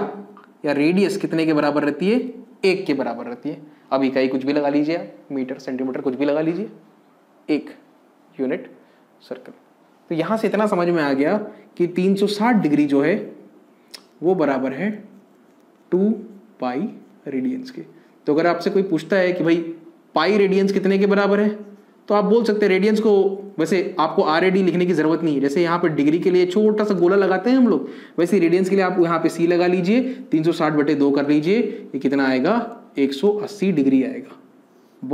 या रेडियस कितने के बराबर रहती है, 1 के बराबर रहती है। अब इकाई कुछ भी लगा लीजिए आप, मीटर, सेंटीमीटर, कुछ भी लगा लीजिए, 1 यूनिट सर्कल। तो यहां से इतना समझ में आ गया कि 360 डिग्री जो है वो बराबर है 2π रेडियंस के। तो अगर आपसे कोई पूछता है कि भाई पाई रेडियंस कितने के बराबर है, तो आप बोल सकते हैं रेडियंस को, वैसे आपको RAD लिखने की जरूरत नहीं है, जैसे यहाँ पे डिग्री के लिए छोटा सा गोला लगाते हैं हम लोग, वैसे रेडियंस के लिए आप यहाँ पे C लगा लीजिए, 360/2 कर लीजिए, ये कितना आएगा, 180 डिग्री आएगा।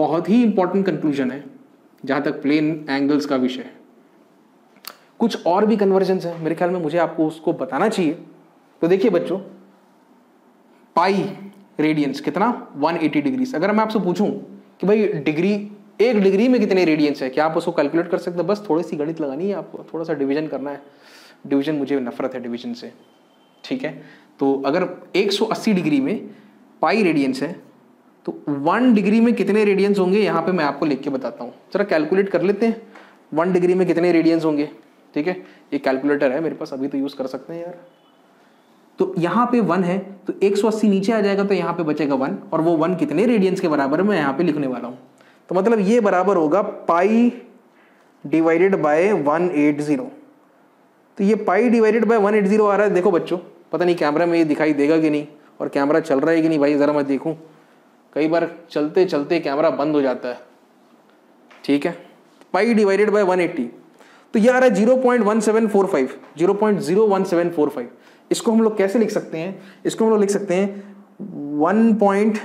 बहुत ही इंपॉर्टेंट कंक्लूजन है जहाँ तक प्लेन एंगल्स का विषय है। कुछ और भी कन्वर्जन्स है मेरे ख्याल में, मुझे आपको उसको बताना चाहिए। तो देखिए बच्चों, पाई रेडियंस कितना, 180 डिग्री। अगर मैं आपसे पूछूं कि भाई डिग्री, 1 डिग्री में कितने रेडियंस है, क्या आप उसको कैलकुलेट कर सकते हैं? बस थोड़ी सी गणित लगानी है आपको, थोड़ा सा डिवीजन करना है, डिवीजन मुझे नफरत है डिवीजन से, ठीक है। तो अगर 180 डिग्री में पाई रेडियंस है तो 1 डिग्री में कितने रेडियंस होंगे, यहाँ पे मैं आपको लिख के बताता हूँ, जरा कैलकुलेट कर लेते हैं 1 डिग्री में कितने रेडियंस होंगे, ठीक है। ये कैलकुलेटर है मेरे पास, अभी तो यूज़ कर सकते हैं यार। तो यहाँ पे 1 है तो 180 नीचे आ जाएगा, तो यहाँ पे बचेगा 1, और वो 1 कितने रेडियंस के बराबर मैं यहाँ पे लिखने वाला हूँ। तो मतलब ये बराबर होगा π/180। तो ये π/180 आ रहा है। देखो बच्चों, पता नहीं कैमरा में ये दिखाई देगा कि नहीं, और कैमरा चल रहा है कि नहीं भाई, ज़रा मैं देखूं, कई बार चलते चलते कैमरा बंद हो जाता है, ठीक है। π/180 तो ये आ रहा है 0.1745, 0.01745। इसको हम लोग कैसे लिख सकते हैं, इसको हम लोग लिख सकते हैं 1.745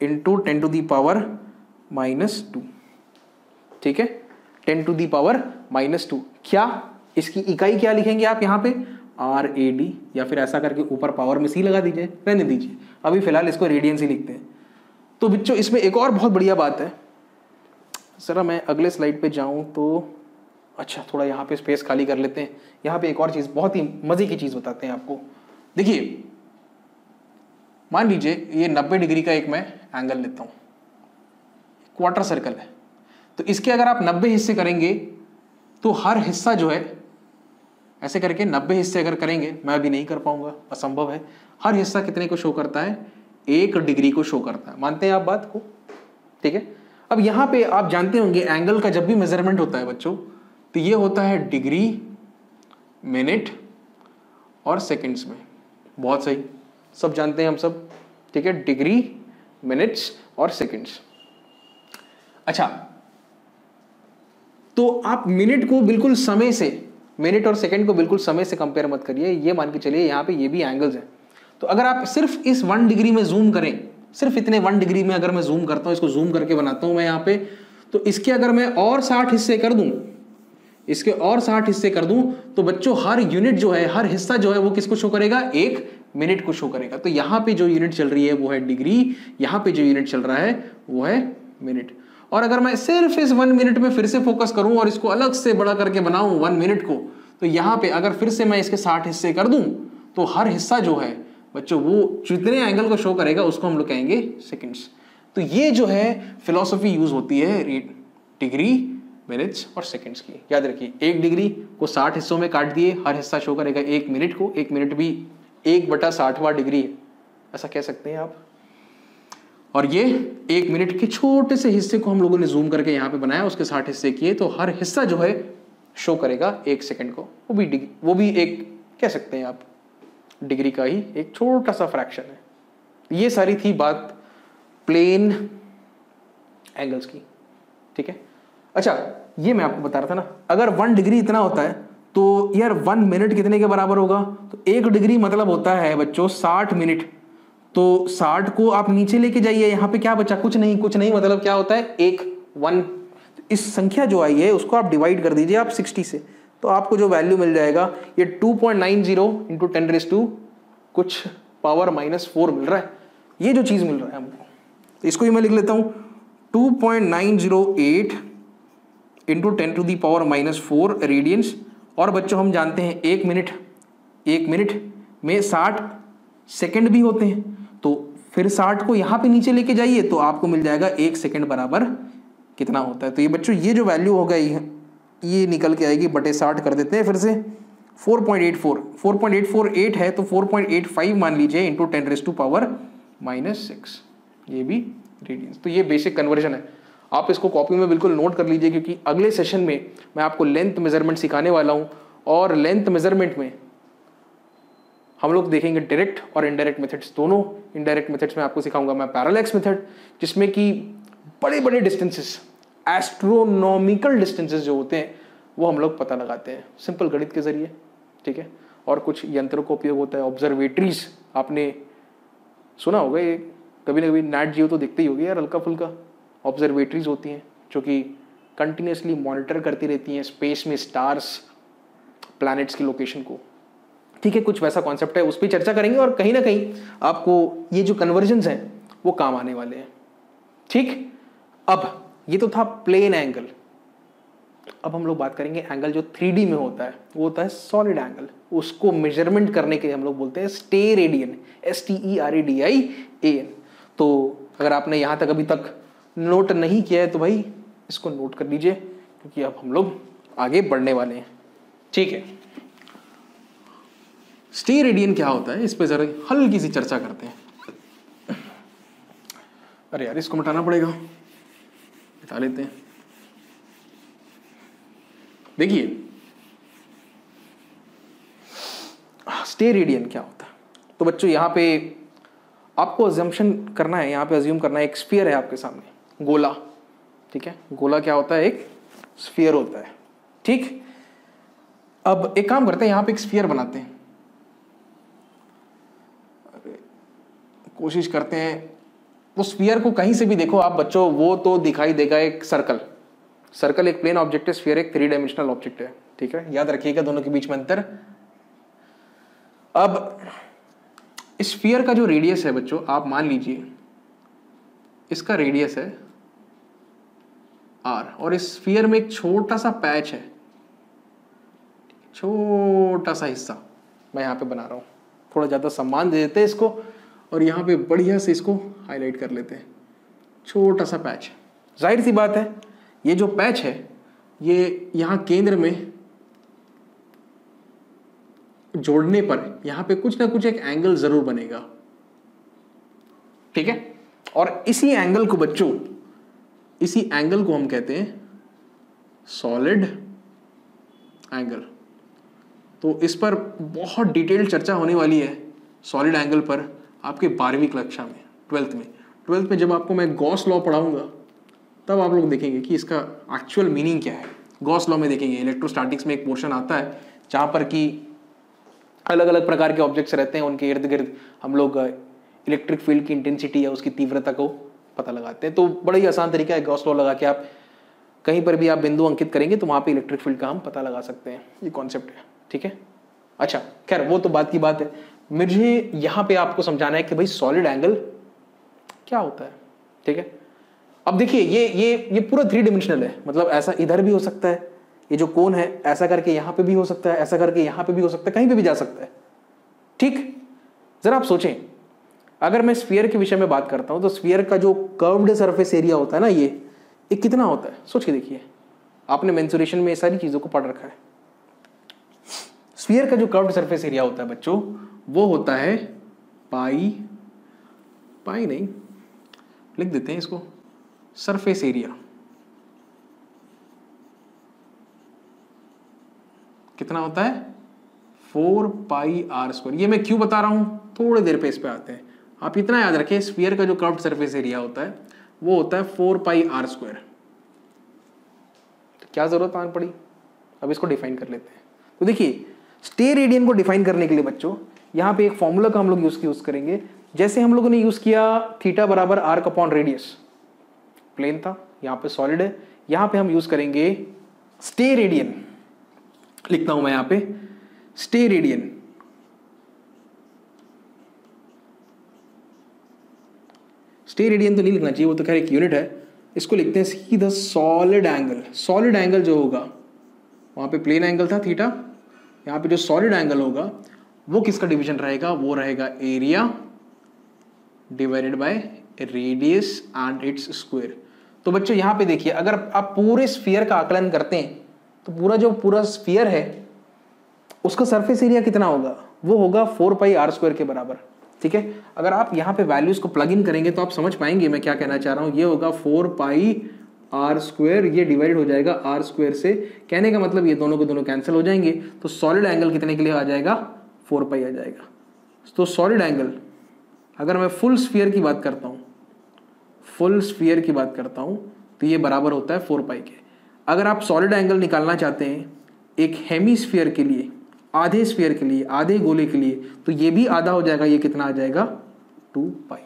× 10⁻², ठीक है, 10⁻²। क्या इसकी इकाई क्या लिखेंगे आप यहाँ पे, RAD, या फिर ऐसा करके ऊपर पावर में C लगा दीजिए, रहने दीजिए, अभी फिलहाल इसको रेडियंस ही लिखते हैं। तो बच्चों इसमें एक और बहुत बढ़िया बात है, जरा मैं अगले स्लाइड पे जाऊं तो, अच्छा थोड़ा यहाँ पे स्पेस खाली कर लेते हैं। यहाँ पे एक और चीज, बहुत ही मजे की चीज बताते हैं आपको। देखिए मान लीजिए ये 90 डिग्री का एक मैं एंगल लेता हूँ, क्वार्टर सर्कल है, तो इसके अगर आप 90 हिस्से करेंगे तो हर हिस्सा जो है ऐसे करके 90 हिस्से अगर करेंगे, मैं अभी नहीं कर पाऊंगा, असंभव है, हर हिस्सा कितने को शो करता है, 1 डिग्री को शो करता है। मानते हैं आप बात को, ठीक है। अब यहाँ पे आप जानते होंगे एंगल का जब भी मेजरमेंट होता है बच्चों, तो ये होता है डिग्री, मिनट और सेकंड्स में। बहुत सही, सब जानते हैं हम सब, ठीक है, डिग्री, मिनट्स और सेकंड्स। अच्छा, तो आप मिनट को बिल्कुल समय से, मिनट और सेकंड को बिल्कुल समय से कंपेयर मत करिए, ये मान के चलिए यहाँ पे ये भी एंगल्स हैं। तो अगर आप सिर्फ इस 1 डिग्री में जूम करें, सिर्फ इतने 1 डिग्री में अगर मैं जूम करता हूँ, इसको जूम करके बनाता हूँ मैं यहाँ पे, तो इसके अगर मैं और 60 हिस्से कर दूँ, इसके और 60 हिस्से कर दूं, तो बच्चों हर यूनिट जो है, हर हिस्सा जो है वो किसको शो करेगा, 1 मिनट को शो करेगा। तो यहाँ पे जो यूनिट चल रही है वो है डिग्री, यहाँ पे जो यूनिट चल रहा है वो है मिनट। और अगर मैं सिर्फ इस 1 मिनट में फिर से फोकस करूं और इसको अलग से बड़ा करके बनाऊं 1 मिनट को, तो यहाँ पे अगर फिर से मैं इसके 60 हिस्से कर दूं तो हर हिस्सा जो है बच्चों वो जितने एंगल को शो करेगा उसको हम लोग कहेंगे सेकेंड्स। तो ये जो है फिलॉसफी यूज होती है डिग्री, मिनट्स और सेकेंड्स की। याद रखिए, एक डिग्री को 60 हिस्सों में काट दिए, हर हिस्सा शो करेगा एक मिनट को, एक मिनट भी 1/60वां डिग्री है, ऐसा कह सकते हैं आप। और ये एक मिनट के छोटे से हिस्से को हम लोगों ने जूम करके यहाँ पे बनाया, उसके 60 हिस्से किए तो हर हिस्सा जो है शो करेगा 1 सेकेंड को, वो भी एक कह सकते हैं आप डिग्री का ही एक छोटा सा फ्रैक्शन है। ये सारी थी बात प्लेन एंगल्स की, ठीक है। अच्छा, ये मैं आपको बता रहा था ना, अगर 1 डिग्री इतना होता है तो यार 1 मिनट कितने के बराबर होगा? तो 1 डिग्री मतलब होता है बच्चों 60 मिनट। तो 60 को आप नीचे लेके जाइए, यहाँ पे क्या बचा? कुछ नहीं, मतलब क्या होता है 1। तो इस संख्या जो आई है उसको आप डिवाइड कर दीजिए आप 60 से, तो आपको जो वैल्यू मिल जाएगा ये 2.90 इंटू 10⁻⁴ मिल रहा है, ये जो चीज़ मिल रहा है हमको, तो इसको ही मैं लिख लेता हूँ 2.908 इंटू 10⁻⁴ रेडियंस। और बच्चों हम जानते हैं एक मिनट में 60 सेकेंड भी होते हैं, तो फिर 60 को यहाँ पे नीचे लेके जाइए तो आपको मिल जाएगा 1 सेकेंड बराबर कितना होता है। तो ये बच्चों ये जो वैल्यू होगा ये निकल के आएगी, बटे 60 कर देते हैं फिर से, 4.848 है तो 4.85 मान लीजिए इंटू 10⁻⁻6 ये भी रेडियंस। तो ये बेसिक कन्वर्जन है, आप इसको कॉपी में बिल्कुल नोट कर लीजिए क्योंकि अगले सेशन में मैं आपको लेंथ मेजरमेंट सिखाने वाला हूं, और लेंथ मेजरमेंट में हम लोग देखेंगे डायरेक्ट और इनडायरेक्ट मेथड्स दोनों। इनडायरेक्ट मेथड्स में आपको सिखाऊंगा मैं पैरेलैक्स मेथड, जिसमें कि बड़े बड़े डिस्टेंसेस, एस्ट्रोनॉमिकल डिस्टेंसेस जो होते हैं वो हम लोग पता लगाते हैं सिंपल गणित के जरिए, ठीक है। और कुछ यंत्रों का उपयोग होता है, ऑब्जर्वेटरीज, आपने सुना होगा ये, कभी ना कभी नेट जियो तो देखते ही होगी यार, हल्का फुल्का ऑब्जर्वेटरीज होती हैं जो कि कंटिन्यूसली मॉनिटर करती रहती हैं स्पेस में स्टार्स, प्लैनेट्स की लोकेशन को, ठीक है। कुछ वैसा कॉन्सेप्ट है, उस पर चर्चा करेंगे और कहीं ना कहीं आपको ये जो कन्वर्जन्स हैं वो काम आने वाले हैं, ठीक। अब ये तो था प्लेन एंगल, अब हम लोग बात करेंगे एंगल जो 3D में होता है, वो होता है सॉलिड एंगल। उसको मेजरमेंट करने के लिए हम लोग बोलते हैं स्टेरेडियन, STERADIAN। तो अगर आपने यहाँ तक अभी तक नोट नहीं किया है तो भाई इसको नोट कर लीजिए क्योंकि अब हम लोग आगे बढ़ने वाले हैं, ठीक है। स्टेरेडियन क्या होता है, इस पर जरा हल्की सी चर्चा करते हैं। अरे यार इसको मिटाना पड़ेगा, मिटा लेते हैं। देखिए स्टेरेडियन क्या होता है, तो बच्चों यहाँ पे आपको अजम्पशन करना है, यहाँ पे अज्यूम करना है एक स्फीयर है आपके सामने, गोला, ठीक है। गोला क्या होता है? एक स्फीयर होता है, ठीक। अब एक काम करते हैं, यहाँ पे एक स्फीयर बनाते हैं, कोशिश करते हैं। वो स्फीयर को कहीं से भी देखो आप बच्चों, वो तो दिखाई देगा एक सर्कल एक प्लेन ऑब्जेक्ट है, स्फीयर एक 3 डायमेंशनल ऑब्जेक्ट है, ठीक है। याद रखिएगा दोनों के बीच में अंतर। अब इस स्फीयर का जो रेडियस है बच्चों, आप मान लीजिए इसका रेडियस है r, और इस स्फीयर में एक छोटा सा पैच है, छोटा सा हिस्सा मैं यहाँ पे बना रहा हूँ, थोड़ा ज़्यादा सम्मान दे देते हैं इसको और यहाँ पे बढ़िया से इसको हाईलाइट कर लेते हैं, छोटा सा पैच। जाहिर सी बात है ये जो पैच है ये यहाँ केंद्र में जोड़ने पर यहाँ पे कुछ ना कुछ एक एंगल जरूर बनेगा, ठीक है। और इसी एंगल को बच्चों, इसी एंगल को हम कहते हैं सॉलिड एंगल। तो इस पर बहुत डिटेल चर्चा होने वाली है, सॉलिड एंगल पर, आपके 12वीं कक्षा में, 12th में जब आपको मैं गॉस लॉ पढ़ाऊंगा तब आप लोग देखेंगे कि इसका एक्चुअल मीनिंग क्या है। गॉस लॉ में देखेंगे, इलेक्ट्रोस्टैटिक्स में एक पोर्शन आता है जहाँ पर कि अलग अलग प्रकार के ऑब्जेक्ट्स रहते हैं, उनके इर्द गिर्द हम लोग इलेक्ट्रिक फील्ड की इंटेंसिटी या उसकी तीव्रता को पता लगाते हैं। तो बड़ा ही आसान तरीका है, गॉस लॉ लगा के आप कहीं पर भी आप बिंदु अंकित करेंगे तो वहाँ पे इलेक्ट्रिक फील्ड का हम पता लगा सकते हैं, ये कॉन्सेप्ट है, ठीक है। अच्छा खैर वो तो बात की बात है, मुझे यहाँ पे आपको समझाना है कि भाई सॉलिड एंगल क्या होता है, ठीक है। अब देखिए ये पूरा 3 डायमेंशनल है, मतलब ऐसा इधर भी हो सकता है, ये जो कोण है ऐसा करके यहां पे भी हो सकता है, ऐसा करके यहां पे भी हो सकता है, कहीं पे भी जा सकता है। ठीक, जरा आप सोचें, अगर मैं स्फीयर के विषय में बात करता हूं तो स्फीयर का जो कर्व्ड सरफेस एरिया होता है ना, ये कितना होता है सोच के देखिए। आपने मेंसुरेशन में ये सारी चीजों को पढ़ रखा है। स्फीयर का जो कर्व्ड सरफेस एरिया होता है बच्चों, वो होता है पाई नहीं, लिख देते हैं इसको सरफेस एरिया। कितना होता है? 4 पाई r स्क्वायर। ये मैं क्यों बता रहा हूं, थोड़ी देर पे इस पे आते हैं। आप इतना याद रखें, स्फीयर का जो कर्व्ड सरफेस एरिया होता है वो होता है 4 पाई r स्क्वायर। तो क्या जरूरत आन पड़ी, अब इसको डिफाइन कर लेते हैं। तो देखिए, स्टेयर रेडियन को डिफाइन करने के लिए बच्चों यहां पे एक फॉर्मूला का हम लोग यूज करेंगे। जैसे हम लोगों ने यूज किया थीटा बराबर r/रेडियस, प्लेन था, यहाँ पे सॉलिड है। यहाँ पे हम यूज करेंगे स्टेयर रेडियन। लिखता हूं मैं यहां पे स्टेयर रेडियन तो नहीं लिखना चाहिए, वो तो खैर एक यूनिट है। इसको लिखते हैं सीधा सॉलिड एंगल। सॉलिड एंगल जो होगा, वहां पे प्लेन एंगल था थीटा, यहाँ पे जो सॉलिड एंगल होगा वो किसका डिवीजन रहेगा, वो रहेगा area divided by radius and its square. तो बच्चों यहाँ पे देखिए, अगर आप पूरे स्फीयर का आकलन करते हैं तो पूरा स्फीयर है उसका सरफेस एरिया कितना होगा, वो होगा 4 पाई r स्क्वायर के बराबर। ठीक है, अगर आप यहाँ पे वैल्यूज को प्लग इन करेंगे तो आप समझ पाएंगे मैं क्या कहना चाह रहा हूँ। ये होगा 4 पाई r स्क्वायर, ये डिवाइड हो जाएगा r स्क्वायर से। कहने का मतलब ये दोनों के दोनों कैंसिल हो जाएंगे, तो सॉलिड एंगल कितने के लिए आ जाएगा, 4 पाई आ जाएगा। तो सॉलिड एंगल, अगर मैं फुल स्फीयर की बात करता हूँ तो ये बराबर होता है 4 पाई के। अगर आप सॉलिड एंगल निकालना चाहते हैं एक हेमीस्फीयर के लिए, आधे स्फीयर के लिए, आधे गोले के लिए, तो ये भी आधा हो जाएगा, ये कितना आ जाएगा, 2 पाई।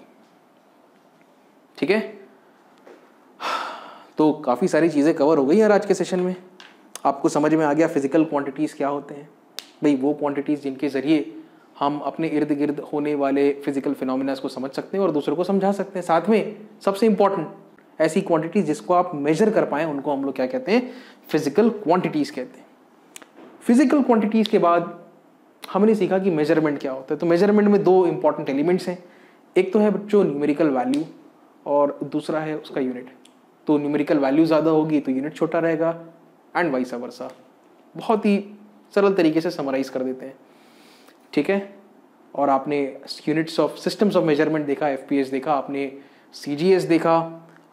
ठीक है, तो काफ़ी सारी चीज़ें कवर हो गई यार आज के सेशन में। आपको समझ में आ गया फिजिकल क्वांटिटीज़ क्या होते हैं। भाई वो क्वांटिटीज़ जिनके ज़रिए हम अपने इर्द गिर्द होने वाले फिजिकल फिनोमिनास को समझ सकते हैं और दूसरों को समझा सकते हैं। साथ में सबसे इंपॉर्टेंट, ऐसी क्वांटिटीज़ जिसको आप मेजर कर पाएँ उनको हम लोग क्या कहते हैं, फिजिकल क्वांटिटीज़ कहते हैं। फिजिकल क्वांटिटीज़ के बाद हमने सीखा कि मेजरमेंट क्या होता है। तो मेजरमेंट में दो इंपॉर्टेंट एलिमेंट्स हैं, एक तो है बच्चों न्यूमेरिकल वैल्यू और दूसरा है उसका यूनिट। तो न्यूमेरिकल वैल्यू ज़्यादा होगी तो यूनिट छोटा रहेगा एंड वाइस वर्सा। बहुत ही सरल तरीके से समराइज़ कर देते हैं। ठीक है, और आपने units of systems of measurement देखा, FPS देखा, आपने CGS देखा,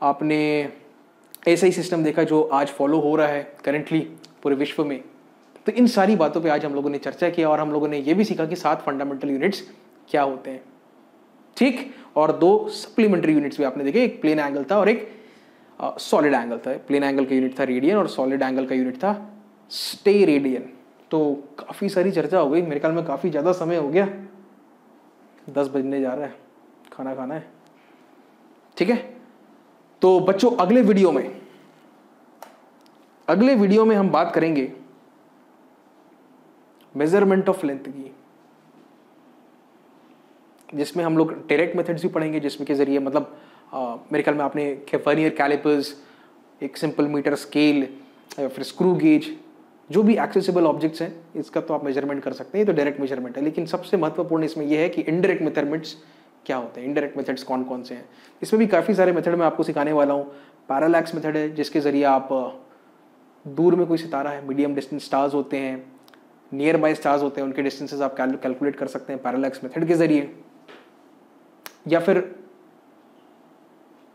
आपने ऐसा ही सिस्टम देखा जो आज फॉलो हो रहा है करेंटली पूरे विश्व में। तो इन सारी बातों पे आज हम लोगों ने चर्चा किया और हम लोगों ने ये भी सीखा कि 7 फंडामेंटल यूनिट्स क्या होते हैं। ठीक, और 2 सप्लीमेंट्री यूनिट्स भी आपने देखे, एक प्लेन एंगल था और एक सॉलिड एंगल था। प्लेन एंगल का यूनिट था रेडियन और सॉलिड एंगल का यूनिट था स्टे रेडियन। तो काफ़ी सारी चर्चा हो गई, मेरे ख्याल में काफ़ी ज़्यादा समय हो गया, 10 बजने जा रहा है, खाना खाना है। ठीक है, तो बच्चों अगले वीडियो में हम बात करेंगे मेजरमेंट ऑफ लेंथ की, जिसमें हम लोग डायरेक्ट मेथड्स भी पढ़ेंगे, जिसमें के जरिए मतलब मेरे ख्याल में आपने वर्नियर कैलिपर्स, एक सिंपल मीटर स्केल, फिर स्क्रू गेज, जो भी एक्सेसिबल ऑब्जेक्ट्स हैं इसका तो आप मेजरमेंट कर सकते हैं। ये तो डायरेक्ट मेजरमेंट है, लेकिन सबसे महत्वपूर्ण इसमें यह है कि इनडायरेक्ट मेथड्स क्या होते हैं, इनडायरेक्ट मेथड्स कौन कौन से हैं। इसमें भी काफ़ी सारे मेथड मैं आपको सिखाने वाला हूँ। पैरालैक्स मेथड है जिसके ज़रिए आप दूर में कोई सितारा है, मीडियम डिस्टेंस स्टार्स होते हैं, नियर बाय स्टार्स होते हैं, उनके डिस्टेंसेस आप कैलकुलेट कर सकते हैं पैरालैक्स मेथड के ज़रिए। या फिर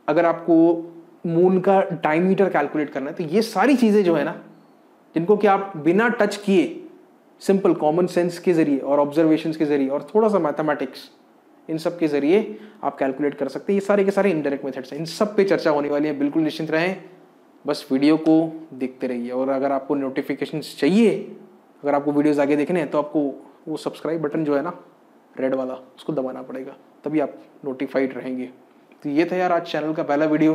अगर आपको मून का डायमीटर कैलकुलेट करना है तो ये सारी चीज़ें जो है ना, जिनको कि आप बिना टच किए सिंपल कॉमन सेंस के ज़रिए और ऑब्जर्वेशंस के ज़रिए और थोड़ा सा मैथमेटिक्स, इन सब के ज़रिए आप कैलकुलेट कर सकते हैं। ये सारे के सारे इनडायरेक्ट मेथड्स हैं, इन सब पे चर्चा होने वाली है। बिल्कुल निश्चिंत रहें, बस वीडियो को देखते रहिए। और अगर आपको नोटिफिकेशंस चाहिए, अगर आपको वीडियोज़ आगे देखने हैं तो आपको वो सब्सक्राइब बटन जो है ना, रेड वाला, उसको दबाना पड़ेगा, तभी आप नोटिफाइड रहेंगे। तो ये था यार आज चैनल का पहला वीडियो,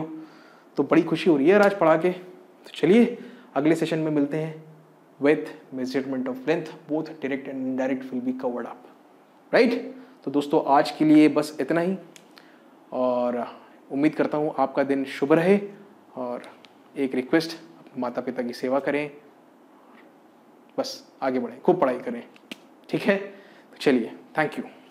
तो बड़ी खुशी हो रही है यार आज पढ़ा के। तो चलिए अगले सेशन में मिलते हैं with measurement of length, both direct and indirect will be covered up, right. तो दोस्तों आज के लिए बस इतना ही, और उम्मीद करता हूँ आपका दिन शुभ रहे। और एक रिक्वेस्ट, अपने माता पिता की सेवा करें, बस आगे बढ़ें, खूब पढ़ाई करें, ठीक है। तो चलिए, थैंक यू।